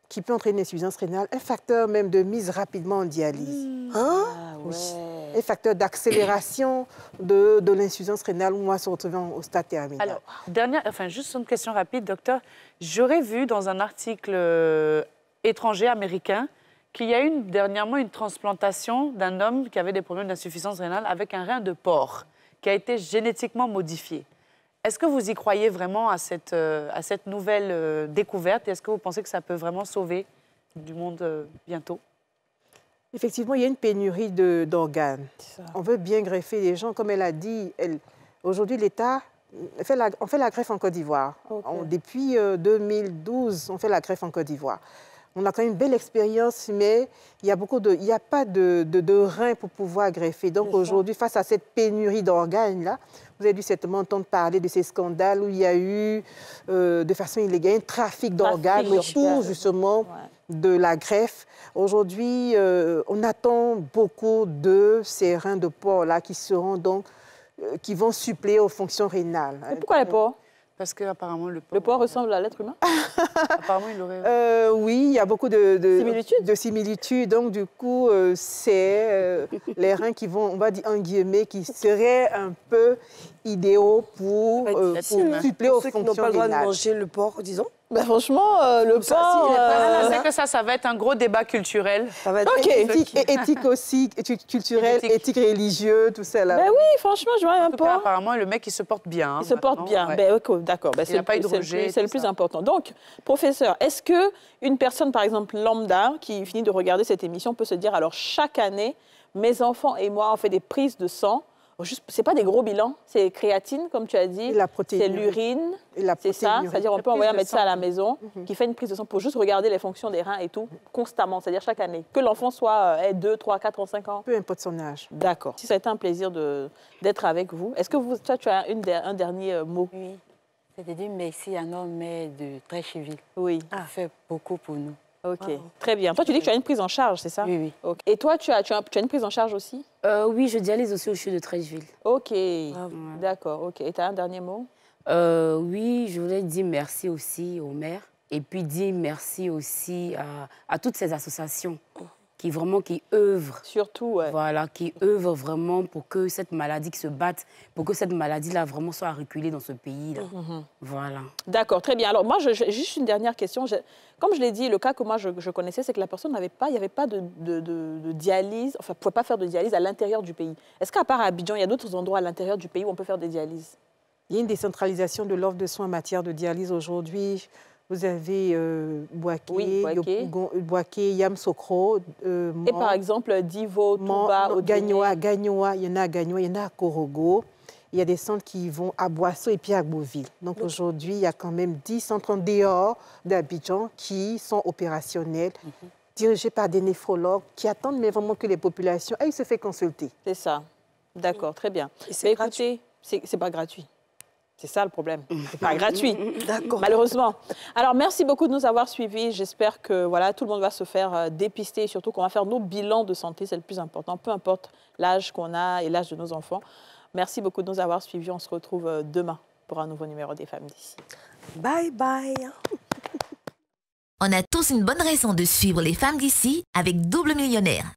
qui peut entraîner une insuffisance rénale, un facteur même de mise rapidement en dialyse. Mmh. Hein? Ah, ouais. Oui. Un facteur d'accélération de, de l'insuffisance rénale, où on se retrouve au stade terminal. Alors, dernière, enfin, juste une question rapide, docteur. J'aurais vu dans un article euh, étranger américain qu'il y a eu dernièrement une transplantation d'un homme qui avait des problèmes d'insuffisance rénale avec un rein de porc qui a été génétiquement modifié. Est-ce que vous y croyez vraiment à cette, euh, à cette nouvelle euh, découverte? Est-ce que vous pensez que ça peut vraiment sauver du monde euh, bientôt? Effectivement, il y a une pénurie d'organes. On veut bien greffer les gens. Comme elle a dit, aujourd'hui, l'État, on fait la greffe en Côte d'Ivoire. Okay. Depuis euh, deux mille douze, on fait la greffe en Côte d'Ivoire. On a quand même une belle expérience, mais il n'y a, a pas de, de, de reins pour pouvoir greffer. Donc aujourd'hui, face à cette pénurie d'organes-là, vous avez dû certainement entendre parler de ces scandales où il y a eu, euh, de façon illégale, un trafic d'organes autour justement ouais. de la greffe. Aujourd'hui, euh, on attend beaucoup de ces reins de porc-là qui, seront donc, euh, qui vont suppléer aux fonctions rénales. Mais pourquoi les porcs? Parce qu'apparemment, le porc... Le porc ressemble à l'être humain. Apparemment, il aurait... Euh, oui, il y a beaucoup de, de, similitudes. de similitudes. Donc, du coup, euh, c'est euh, les reins qui vont, on va dire, en guillemets, qui seraient un peu idéaux pour euh, suppléer aux fonctions rénales. Ceux qui n'ont pas le droit de manger le porc, disons. Ben franchement, euh, le ça, porc... Si, euh... c'est que ça, ça va être un gros débat culturel. Ça va être okay. éthique, éthique aussi, éthique culturelle, éthique. éthique religieuse, tout ça là. Ben oui, franchement, je vois un porc. Apparemment, le mec, il se porte bien. Hein, il se porte bien, ouais. ben, okay, d'accord. Ben, c'est le, le, le plus important. Donc, professeur, est-ce qu'une personne, par exemple, lambda, qui finit de regarder cette émission, peut se dire, alors chaque année, mes enfants et moi, on fait des prises de sang. C'est pas des gros bilans, c'est créatine, comme tu as dit, c'est l'urine, c'est ça. C'est-à-dire on peut envoyer un médecin à la maison mm-hmm. qui fait une prise de sang pour juste regarder les fonctions des reins et tout, constamment, c'est-à-dire chaque année. Que l'enfant soit euh, deux, trois, quatre, cinq ans. Peu importe son âge. D'accord. Ça a été un plaisir d'être avec vous. Est-ce que vous, toi, tu as une, un dernier euh, mot? Oui, c'est-à-dire merci à nos mères de très civil. Oui. Ça ah. fait beaucoup pour nous. Ok, wow. Très bien. Toi, tu dis que tu as une prise en charge, c'est ça? Oui, oui. Okay. Et toi, tu as, tu as, tu as une prise en charge aussi? euh, Oui, je dialyse aussi au C H U de Treichville. Ok, d'accord. Ok. Et tu as un dernier mot? euh, Oui, je voulais dire merci aussi aux maires et puis dire merci aussi à, à toutes ces associations qui vraiment, qui œuvrent. Surtout, ouais. Voilà, qui œuvrent vraiment pour que cette maladie qui se batte, pour que cette maladie-là vraiment soit reculée dans ce pays-là. Mm-hmm. Voilà. D'accord, très bien. Alors moi, je, juste une dernière question. Je, comme je l'ai dit, le cas que moi je, je connaissais, c'est que la personne n'avait pas, il n'y avait pas de, de, de, de dialyse, enfin, ne pouvait pas faire de dialyse à l'intérieur du pays. Est-ce qu'à part à Abidjan, il y a d'autres endroits à l'intérieur du pays où on peut faire des dialyses? Il y a une décentralisation de l'offre de soins en matière de dialyse aujourd'hui. Vous avez euh, Boaké, oui, Boaké. Yop, Boaké, Yamoussoukro. Euh, Et par exemple, Divo, Touba, Gagnoa, Gagnoa, il y en a à Gagnoa, il y en a à Korogo. Il y a des centres qui vont à Boisseau et puis à Beauville. Donc oui. Aujourd'hui, il y a quand même dix centres en dehors d'Abidjan qui sont opérationnels, mm-hmm. dirigés par des néphrologues qui attendent mais vraiment que les populations aillent se faire consulter. C'est ça. D'accord, très bien. Mais écoutez, c'est pas gratuit. C'est ça le problème. C'est pas gratuit, malheureusement. Alors, merci beaucoup de nous avoir suivis. J'espère que voilà, tout le monde va se faire euh, dépister et surtout qu'on va faire nos bilans de santé. C'est le plus important, peu importe l'âge qu'on a et l'âge de nos enfants. Merci beaucoup de nous avoir suivis. On se retrouve euh, demain pour un nouveau numéro des Femmes d'ici. Bye bye. On a tous une bonne raison de suivre les Femmes d'ici avec Double Millionnaire.